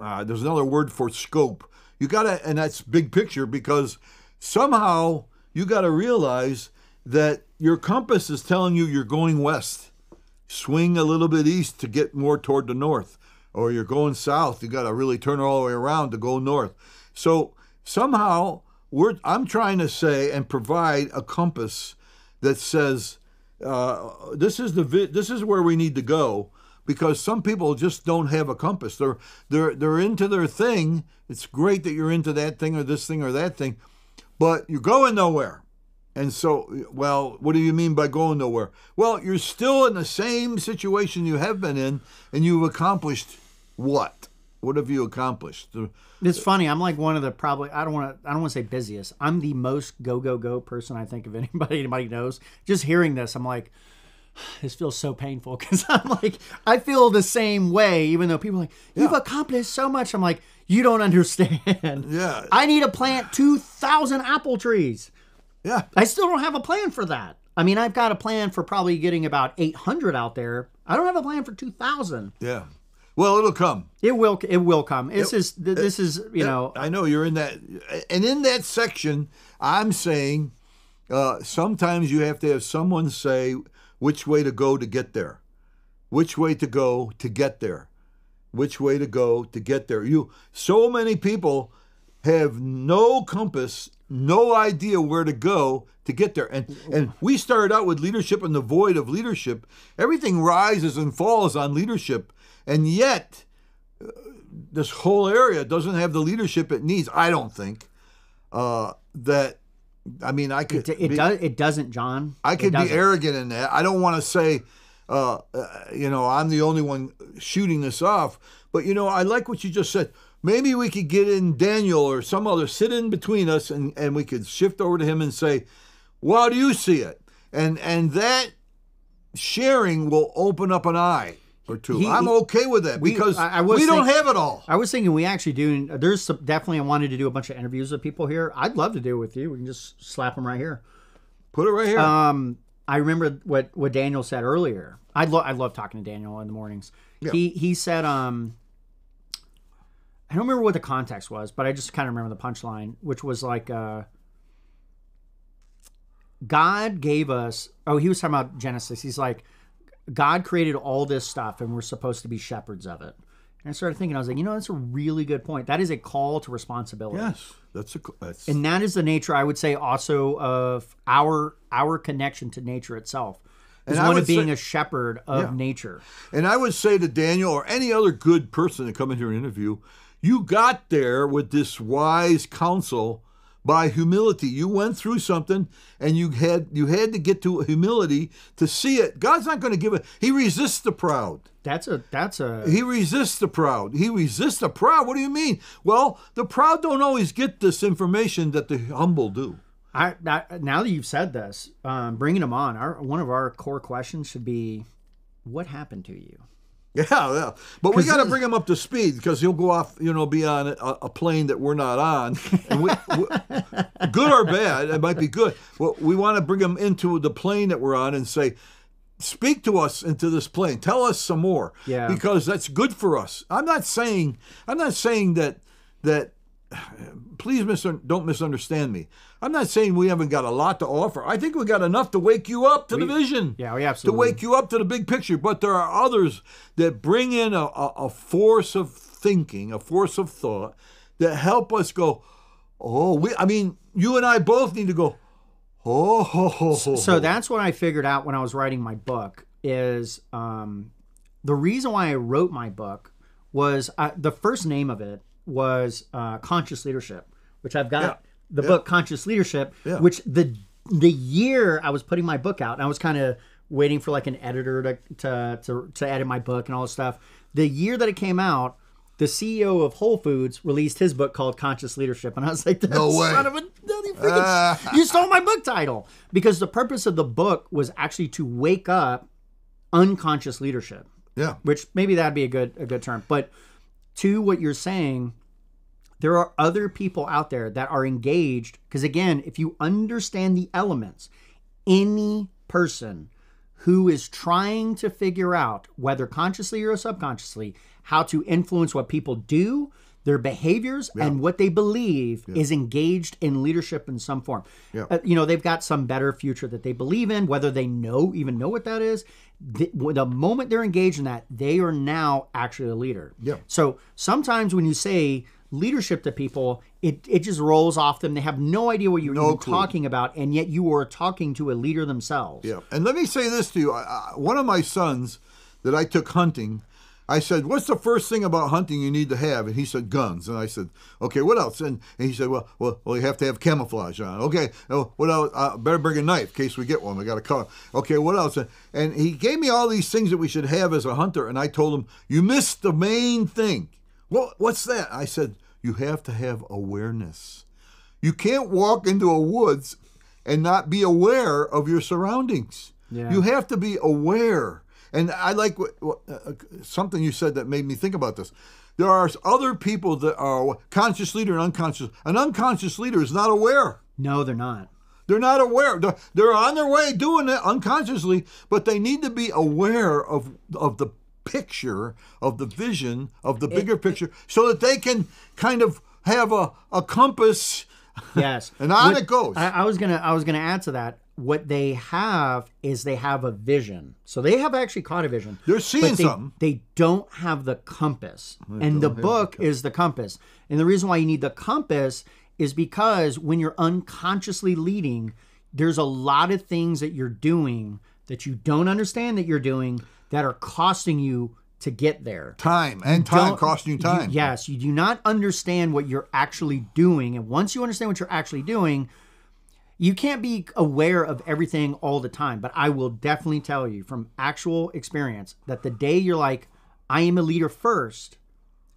uh, there's another word for scope. You got to, and that's big picture, because somehow you got to realize that your compass is telling you you're going west. Swing a little bit east to get more toward the north. Or you're going south, you got to really turn all the way around to go north. So somehow we're I'm trying to say and provide a compass that says uh, this is the this is where we need to go, because some people just don't have a compass. They're they're they're into their thing. It's great that you're into that thing or this thing or that thing, but you're going nowhere. And so, well, what do you mean by going nowhere? Well, you're still in the same situation you have been in, and you've accomplished what? What have you accomplished? It's funny. I'm like one of the probably I don't want to I don't want to say busiest. I'm the most go go go person I think of anybody anybody knows. Just hearing this, I'm like, this feels so painful, because I'm like, I feel the same way, even though people are like, you've yeah. accomplished so much. I'm like, you don't understand. Yeah. I need to plant two thousand apple trees. Yeah, I still don't have a plan for that. I mean, I've got a plan for probably getting about eight hundred out there. I don't have a plan for two thousand. Yeah, well, it'll come. It will. It will come. This is. This is. You it, know. I know you're in that, and in that section, I'm saying, uh, sometimes you have to have someone say which way to go to get there, which way to go to get there, which way to go to get there. You. So many people have no compass. No idea where to go to get there. And and we started out with leadership and the void of leadership. Everything rises and falls on leadership. And yet, uh, this whole area doesn't have the leadership it needs, I don't think. Uh, that, I mean, I could... It, it, be, does, it doesn't, John. I could be arrogant in that. I don't want to say, uh, uh, you know, I'm the only one shooting this off. But, you know, I like what you just said. Maybe we could get in Daniel or some other, sit in between us, and, and we could shift over to him and say, well, how do you see it? And and that sharing will open up an eye or two. He, I'm okay with that, we, because I, I we don't thinking, have it all. I was thinking we actually do. There's some, definitely, I wanted to do a bunch of interviews with people here. I'd love to do it with you. We can just slap them right here. Put it right here. Um, I remember what, what Daniel said earlier. I, lo I love talking to Daniel in the mornings. Yeah. He, he said... Um, I don't remember what the context was, but I just kind of remember the punchline, which was like, uh, God gave us, oh, he was talking about Genesis. He's like, God created all this stuff and we're supposed to be shepherds of it. And I started thinking, I was like, you know, that's a really good point. That is a call to responsibility. Yes, that's a, that's... And that is the nature, I would say, also of our, our connection to nature itself. is one of being say, a shepherd of yeah. nature. And I would say to Daniel or any other good person to come into an interview, you got there with this wise counsel by humility. You went through something, and you had you had to get to humility to see it. God's not going to give it. He resists the proud. That's a that's a. He resists the proud. He resists the proud. What do you mean? Well, the proud don't always get this information that the humble do. I, I now that you've said this, um, bringing them on. Our one of our core questions should be, what happened to you? Yeah, yeah, but we got to bring him up to speed because he'll go off, you know, be on a, a plane that we're not on. And we, we, good or bad, it might be good. Well, we want to bring him into the plane that we're on and say, speak to us into this plane. Tell us some more, yeah. because that's good for us. I'm not saying, I'm not saying that that. Please mis- don't misunderstand me. I'm not saying we haven't got a lot to offer. I think we got enough to wake you up to we, the vision. Yeah, we absolutely. To wake you up to the big picture. But there are others that bring in a, a, a force of thinking, a force of thought that help us go, oh, we, I mean, you and I both need to go, oh. Ho, ho, ho. So that's what I figured out when I was writing my book is um, the reason why I wrote my book was I, the first name of it was uh, Conscious Leadership, which I've got yeah. the yeah. book Conscious Leadership, yeah. which the the year I was putting my book out, and I was kind of waiting for like an editor to, to to to edit my book and all this stuff. The year that it came out, the C E O of Whole Foods released his book called Conscious Leadership, and I was like, that no way. Son of a, you, freaking, uh. you stole my book title, because the purpose of the book was actually to wake up unconscious leadership. Yeah, which maybe that'd be a good a good term, but. To what you're saying, there are other people out there that are engaged. Because again, if you understand the elements, any person who is trying to figure out, whether consciously or subconsciously, how to influence what people do, their behaviors, yeah. and what they believe yeah. is engaged in leadership in some form. Yeah. Uh, you know, they've got some better future that they believe in, whether they know, even know what that is. The, the moment they're engaged in that, they are now actually a leader. Yeah. So sometimes when you say leadership to people, it, it just rolls off them. They have no idea what you're no talking about, and yet you are talking to a leader themselves. Yeah. And let me say this to you. I, I, one of my sons that I took hunting, I said, what's the first thing about hunting you need to have? And he said, guns. And I said, okay, what else? And, and he said, well, well, well, you have to have camouflage on. Okay, well, what else? Uh, better bring a knife in case we get one. We got to cut. Okay, what else? And, and he gave me all these things that we should have as a hunter. And I told him, you missed the main thing. Well, what's that? I said, you have to have awareness. You can't walk into a woods and not be aware of your surroundings. Yeah. You have to be aware. And I like what, what, uh, something you said that made me think about this. There are other people that are conscious leader and unconscious. An unconscious leader is not aware. No, they're not. They're not aware. They're, they're on their way doing it unconsciously, but they need to be aware of of the picture, of the vision, of the bigger it, picture, so that they can kind of have a, a compass. Yes. And on what, it goes. I, I was gonna. I was gonna add to that. What they have is they have a vision. So they have actually caught a vision. They're seeing they, something. They don't have the compass. They and the book the is the compass. And the reason why you need the compass is because when you're unconsciously leading, there's a lot of things that you're doing that you don't understand that you're doing that are costing you to get there. Time and time costing you time. You, yes. You do not understand what you're actually doing. And once you understand what you're actually doing, you can't be aware of everything all the time, but I will definitely tell you from actual experience that the day you're like, I am a leader first,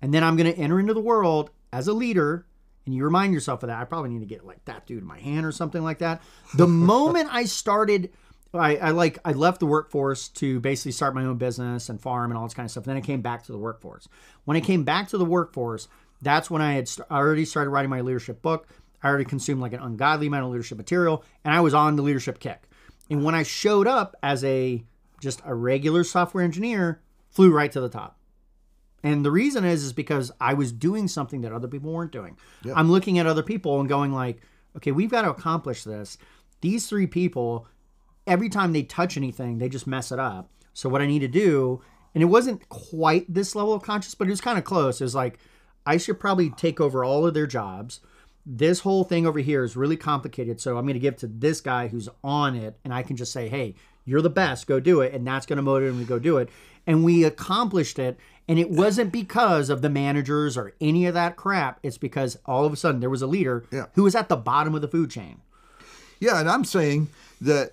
and then I'm going to enter into the world as a leader, and you remind yourself of that. I probably need to get like that dude in my hand or something like that. The moment I started, I, I like I left the workforce to basically start my own business and farm and all this kind of stuff. And then I came back to the workforce. When I came back to the workforce, that's when I had st- I already started writing my leadership book. I already consumed like an ungodly amount of leadership material, and I was on the leadership kick. And when I showed up as a just a regular software engineer, flew right to the top. And the reason is, is because I was doing something that other people weren't doing. Yeah. I'm looking at other people and going like, okay, we've got to accomplish this. These three people, every time they touch anything, they just mess it up. So what I need to do, and it wasn't quite this level of conscious, but it was kind of close. It was like, I should probably take over all of their jobs. this whole thing over here is really complicated, so I'm going to give to this guy who's on it, and I can just say, hey, you're the best, go do it, and that's going to motivate him to go do it. And we accomplished it, and it wasn't because of the managers or any of that crap. It's because all of a sudden there was a leader yeah. who was at the bottom of the food chain. Yeah, and I'm saying that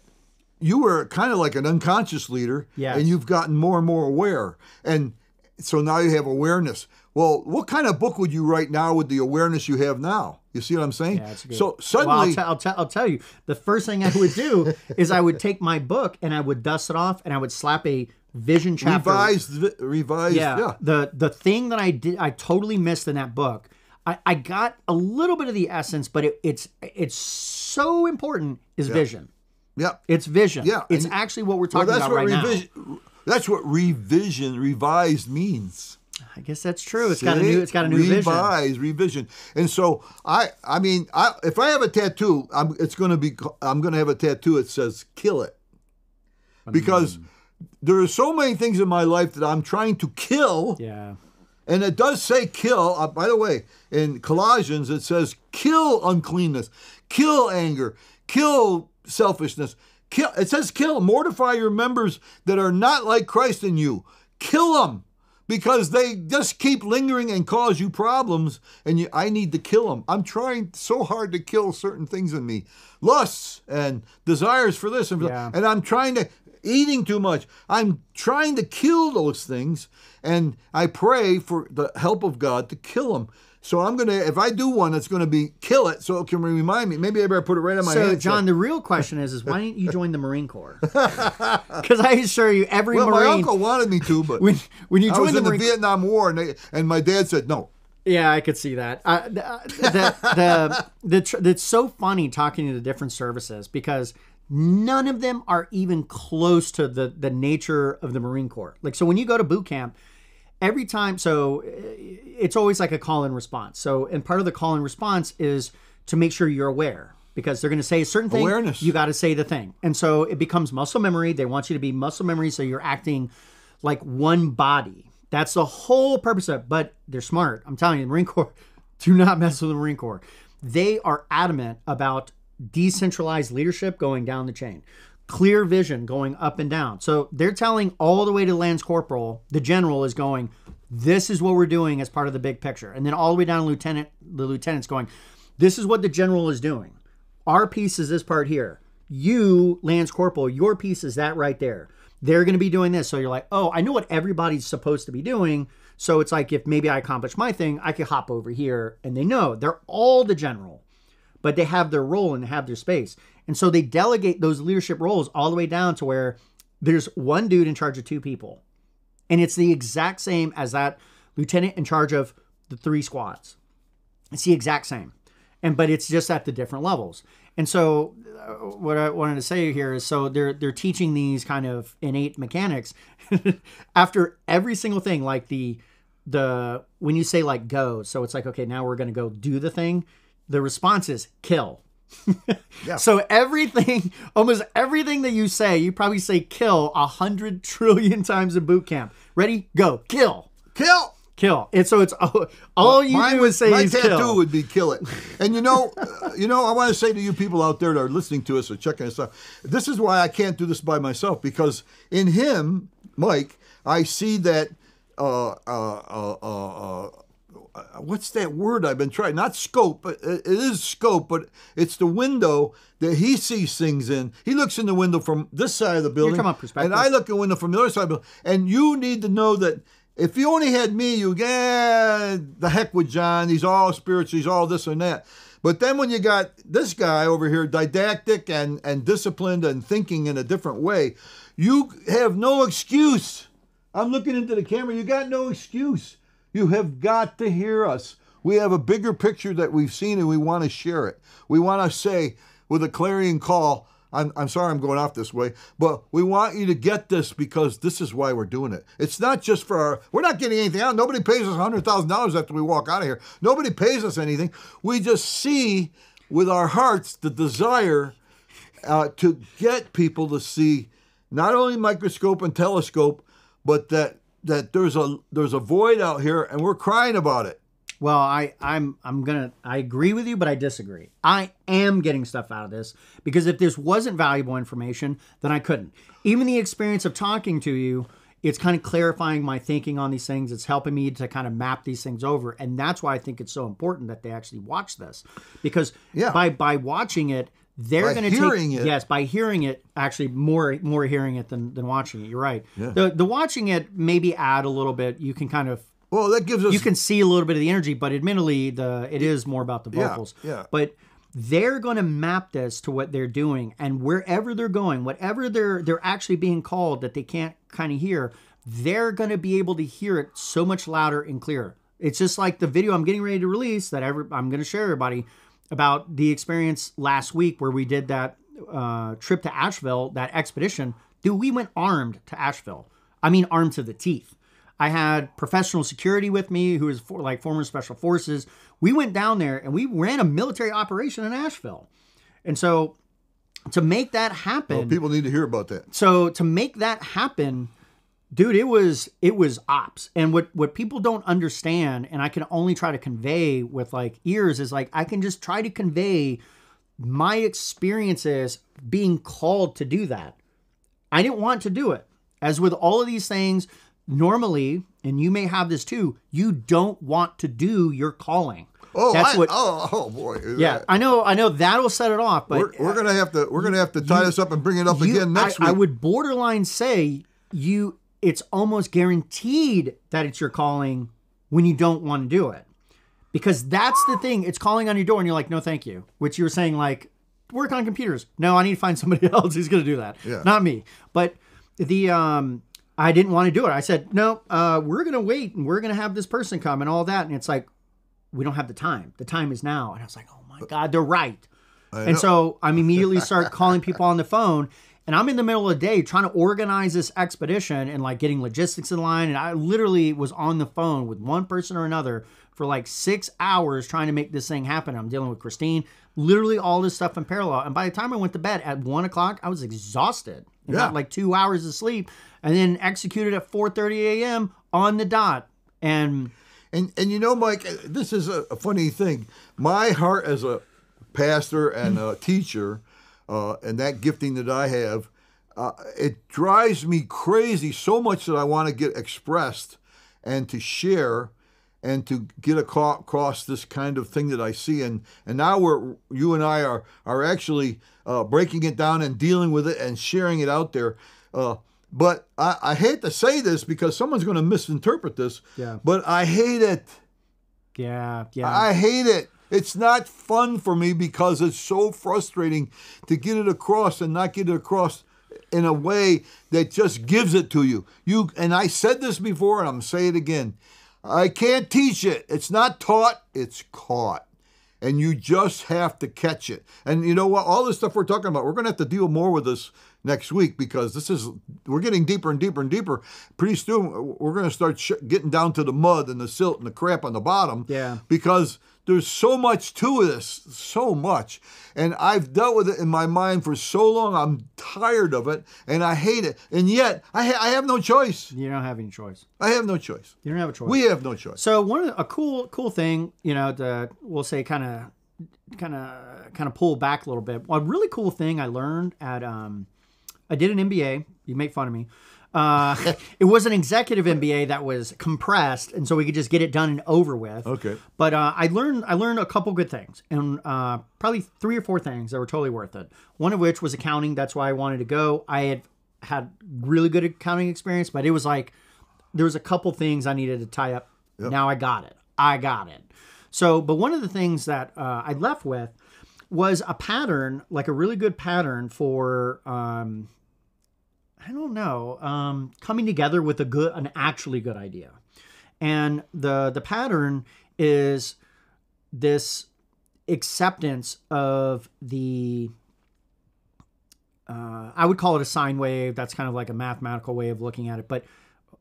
you were kind of like an unconscious leader, yes. and you've gotten more and more aware. And so now you have awareness. Well, what kind of book would you write now with the awareness you have now? You see what I'm saying? Yeah, that's good. So suddenly... Well, I'll, t I'll, t I'll tell you, the first thing I would do is I would take my book and I would dust it off and I would slap a vision chapter. Revised, revised, yeah. yeah. The, the thing that I did, I totally missed in that book, I, I got a little bit of the essence, but it, it's, it's so important, is yeah. vision. Yeah. It's vision. Yeah. It's and actually what we're talking well, about right now. That's what revision, revised means. I guess that's true. It's See? got a new. It's got a new Revise, vision. Revise, revision, and so I. I mean, I, if I have a tattoo, I'm. It's going to be. I'm going to have a tattoo that says "kill it," because mm. there are so many things in my life that I'm trying to kill. Yeah. And it does say kill. Uh, by the way, in Colossians it says kill uncleanness, kill anger, kill selfishness. Kill. It says kill. Mortify your members that are not like Christ in you. Kill them. Because they just keep lingering and cause you problems, and you, I need to kill them. I'm trying so hard to kill certain things in me. Lusts and desires for this. And, yeah. and I'm trying to, eating too much. I'm trying to kill those things, and I pray for the help of God to kill them. So I'm going to, if I do one, it's going to be kill it, so it can remind me. Maybe I better put it right on my so, hand. So, John, the real question is, is why didn't you join the Marine Corps? Because I assure you, every well, Marine... Well, my uncle wanted me to, but when, when you I was the in Marine... the Vietnam War, and, they, and my dad said no. Yeah, I could see that. Uh, the, the, the, the, it's so funny talking to the different services, because none of them are even close to the, the nature of the Marine Corps. Like, so when you go to boot camp... Every time, so it's always like a call and response. So, and part of the call and response is to make sure you're aware, because they're going to say a certain thing. Awareness. You got to say the thing. And so it becomes muscle memory. They want you to be muscle memory, so you're acting like one body. That's the whole purpose of it. But they're smart. I'm telling you, the Marine Corps, do not mess with the Marine Corps. They are adamant about decentralized leadership going down the chain. Clear vision going up and down. So they're telling all the way to Lance Corporal, the general is going, this is what we're doing as part of the big picture. And then all the way down to Lieutenant, the Lieutenant's going, this is what the general is doing. Our piece is this part here. You, Lance Corporal, your piece is that right there. They're going to be doing this. So you're like, oh, I know what everybody's supposed to be doing. So it's like, if maybe I accomplish my thing, I could hop over here. And they know they're all the general, but they have their role and have their space. And so they delegate those leadership roles all the way down to where there's one dude in charge of two people. And it's the exact same as that lieutenant in charge of the three squads. It's the exact same. And, but it's just at the different levels. And so what I wanted to say here is, so they're, they're teaching these kind of innate mechanics after every single thing, like the, the, when you say like go, so it's like, okay, now we're going to go do the thing. The response is kill. yeah. So everything, almost everything that you say, you probably say kill a hundred trillion times in boot camp. Ready? Go. Kill. Kill. Kill. And so it's all, all well, you mine, do is say my is tattoo kill. Would be kill it. And you know, uh, you know, I want to say to you people out there that are listening to us or checking us out, this is why I can't do this by myself, because in him, Mike, I see that uh, uh, uh, uh, uh, what's that word I've been trying? Not scope, but it is scope, but it's the window that he sees things in. He looks in the window from this side of the building. You're talking about perspective. And I look in the window from the other side of the building. And you need to know that if you only had me, you get yeah, the heck with John. He's all spiritual. He's all this and that. But then when you got this guy over here, didactic and, and disciplined and thinking in a different way, you have no excuse. I'm looking into the camera. You got no excuse. You have got to hear us. We have a bigger picture that we've seen, and we want to share it. We want to say with a clarion call, I'm, I'm sorry I'm going off this way, but we want you to get this, because this is why we're doing it. It's not just for our, we're not getting anything out. Nobody pays us one hundred thousand dollars after we walk out of here. Nobody pays us anything. We just see with our hearts the desire uh, to get people to see not only microscope and telescope, but that that there's a there's a void out here, and we're crying about it. Well, I, I'm, I'm gonna, I agree with you, but I disagree. I am getting stuff out of this, because if this wasn't valuable information, then I couldn't. Even the experience of talking to you, it's kind of clarifying my thinking on these things. It's helping me to kind of map these things over. And that's why I think it's so important that they actually watch this, because yeah. by, by watching it, they're going to take it. Yes, by hearing it, actually more more hearing it than, than watching it. You're right. Yeah. The the watching it maybe add a little bit. You can kind of well that gives us you can see a little bit of the energy, but admittedly the it is more about the vocals. Yeah. yeah. But they're going to map this to what they're doing, and wherever they're going, whatever they're they're actually being called that they can't kind of hear, they're going to be able to hear it so much louder and clearer. It's just like the video I'm getting ready to release that every, I'm going to share everybody. About the experience last week where we did that uh, trip to Asheville, that expedition. Dude, we went armed to Asheville. I mean, armed to the teeth. I had professional security with me who was for, like former special forces. We went down there and we ran a military operation in Asheville. And so to make that happen... Well, people need to hear about that. So to make that happen... Dude, it was it was ops. And what, what people don't understand, and I can only try to convey with like ears, is like I can just try to convey my experiences being called to do that. I didn't want to do it. As with all of these things, normally, and you may have this too, you don't want to do your calling. Oh, that's I, what, oh, oh boy! Yeah, that. I know. I know that'll set it off. But we're, we're gonna have to we're gonna have to tie you, this up and bring it up you, again next I, week. I would borderline say you. It's almost guaranteed that it's your calling when you don't want to do it. Because that's the thing. It's calling on your door and you're like, no, thank you. Which you were saying like, work on computers. No, I need to find somebody else who's going to do that. Yeah. Not me. But the um, I didn't want to do it. I said, no, uh, we're going to wait and we're going to have this person come and all that. And it's like, we don't have the time. The time is now. And I was like, oh my God, they're right. And so I'm immediately start calling people on the phone. And I'm in the middle of the day trying to organize this expedition and like getting logistics in line. And I literally was on the phone with one person or another for like six hours trying to make this thing happen. I'm dealing with Christine, literally all this stuff in parallel. And by the time I went to bed at one o'clock, I was exhausted and yeah. got like two hours of sleep and then executed at four thirty a m on the dot. And, and, and you know, Mike, this is a funny thing. My heart as a pastor and a teacher Uh, and that gifting that I have, uh, it drives me crazy so much that I want to get expressed and to share and to get across this kind of thing that I see. And, and now we're, you and I are, are actually uh, breaking it down and dealing with it and sharing it out there. Uh, but I, I hate to say this because someone's going to misinterpret this, yeah. but I hate it. Yeah, yeah. I hate it. It's not fun for me because it's so frustrating to get it across and not get it across in a way that just gives it to you. You and I said this before and I'm saying it again. I can't teach it. It's not taught, it's caught. And you just have to catch it. And you know what? All this stuff we're talking about, we're going to have to deal more with this next week because this is we're getting deeper and deeper and deeper. Pretty soon, we're going to start sh getting down to the mud and the silt and the crap on the bottom. Yeah. Because there's so much to this, so much. And I've dealt with it in my mind for so long. I'm tired of it, and I hate it. And yet, I, ha I have no choice. You don't have any choice. I have no choice. You don't have a choice. We have no choice. So one of the, a cool, cool thing, you know, to, we'll say kind of, kind of, kind of pull back a little bit. A really cool thing I learned at, um, I did an M B A. You make fun of me. Uh, it was an executive M B A that was compressed, and so we could just get it done and over with. Okay. But uh, I learned I learned a couple good things, and uh, probably three or four things that were totally worth it. One of which was accounting. That's why I wanted to go. I had had really good accounting experience, but it was like there was a couple things I needed to tie up. Yep. Now I got it. I got it. So, but one of the things that uh, I left with was a pattern, like a really good pattern for. Um, I don't know, um, coming together with a good, an actually good idea. And the, the pattern is this acceptance of the, uh, I would call it a sine wave. That's kind of like a mathematical way of looking at it. But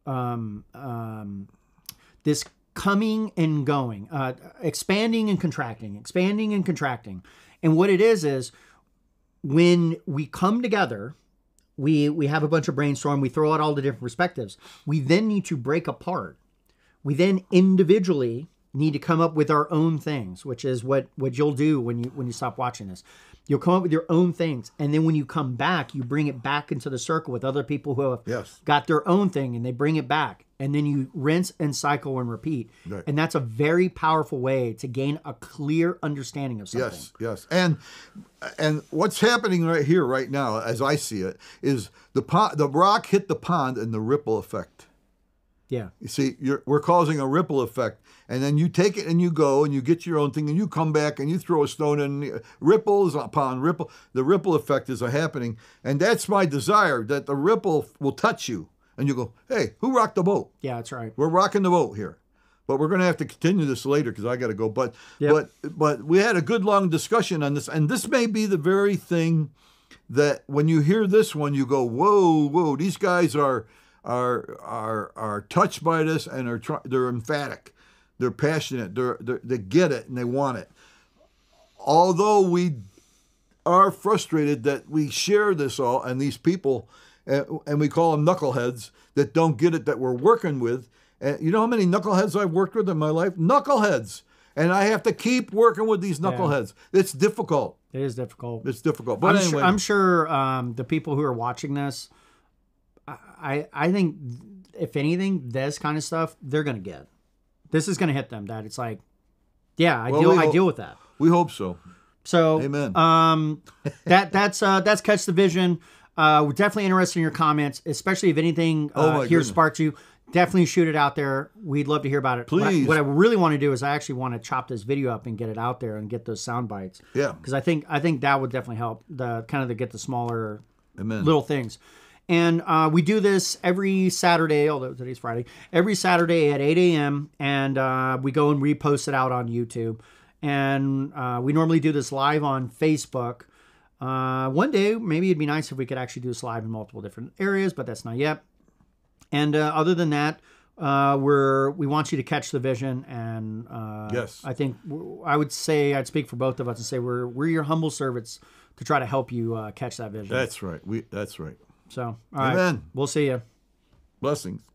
um, um, this coming and going, uh, expanding and contracting, expanding and contracting. And what it is, is when we come together, We, we have a bunch of brainstorm. We throw out all the different perspectives. We then need to break apart. We then individually need to come up with our own things, which is what, what you'll do when you, when you stop watching this. You'll come up with your own things. And then when you come back, you bring it back into the circle with other people who have yes. got their own thing, and they bring it back. And then you rinse and cycle and repeat. Right. And that's a very powerful way to gain a clear understanding of something. Yes, yes. And and what's happening right here, right now, as I see it, is the, pond, the rock hit the pond and the ripple effect. Yeah. You see, you're, we're causing a ripple effect. And then you take it and you go and you get your own thing and you come back and you throw a stone in, ripples upon ripple. The ripple effect is happening. And that's my desire, that the ripple will touch you. And you go, hey, who rocked the boat? Yeah, that's right. We're rocking the boat here. But we're going to have to continue this later because I got to go. But, yep. but, but we had a good long discussion on this. And this may be the very thing that when you hear this one, you go, whoa, whoa, these guys are, are, are, are touched by this and are try they're emphatic. They're passionate, they're, they're, they get it, and they want it. Although we are frustrated that we share this all, and these people, and, and we call them knuckleheads, that don't get it, that we're working with. And you know how many knuckleheads I've worked with in my life? Knuckleheads. And I have to keep working with these knuckleheads. Yeah. It's difficult. It is difficult. It's difficult. But I'm anyway. Sure, I'm sure um, the people who are watching this, I, I think, if anything, this kind of stuff, they're going to get. This is going to hit them, that it's like, yeah, I well, deal. I deal with that. We hope so. So, amen. Um, that that's uh, that's Catch the Vision. Uh, we're definitely interested in your comments, especially if anything uh, oh here goodness. sparked you. Definitely shoot it out there. We'd love to hear about it. Please. What I, what I really want to do is I actually want to chop this video up and get it out there and get those sound bites. Yeah. Because I think I think that would definitely help. The kind of the get the smaller amen. little things. And uh, we do this every Saturday, although today's Friday, every Saturday at eight A M And uh, we go and repost it out on YouTube. And uh, we normally do this live on Facebook. Uh, one day, maybe it'd be nice if we could actually do this live in multiple different areas, but that's not yet. And uh, other than that, uh, we're, we want you to catch the vision. And uh, yes. I think I would say, I'd speak for both of us and say we're, we're your humble servants to try to help you uh, catch that vision. That's right. We, that's right. So, all right, amen. We'll see you. Blessings.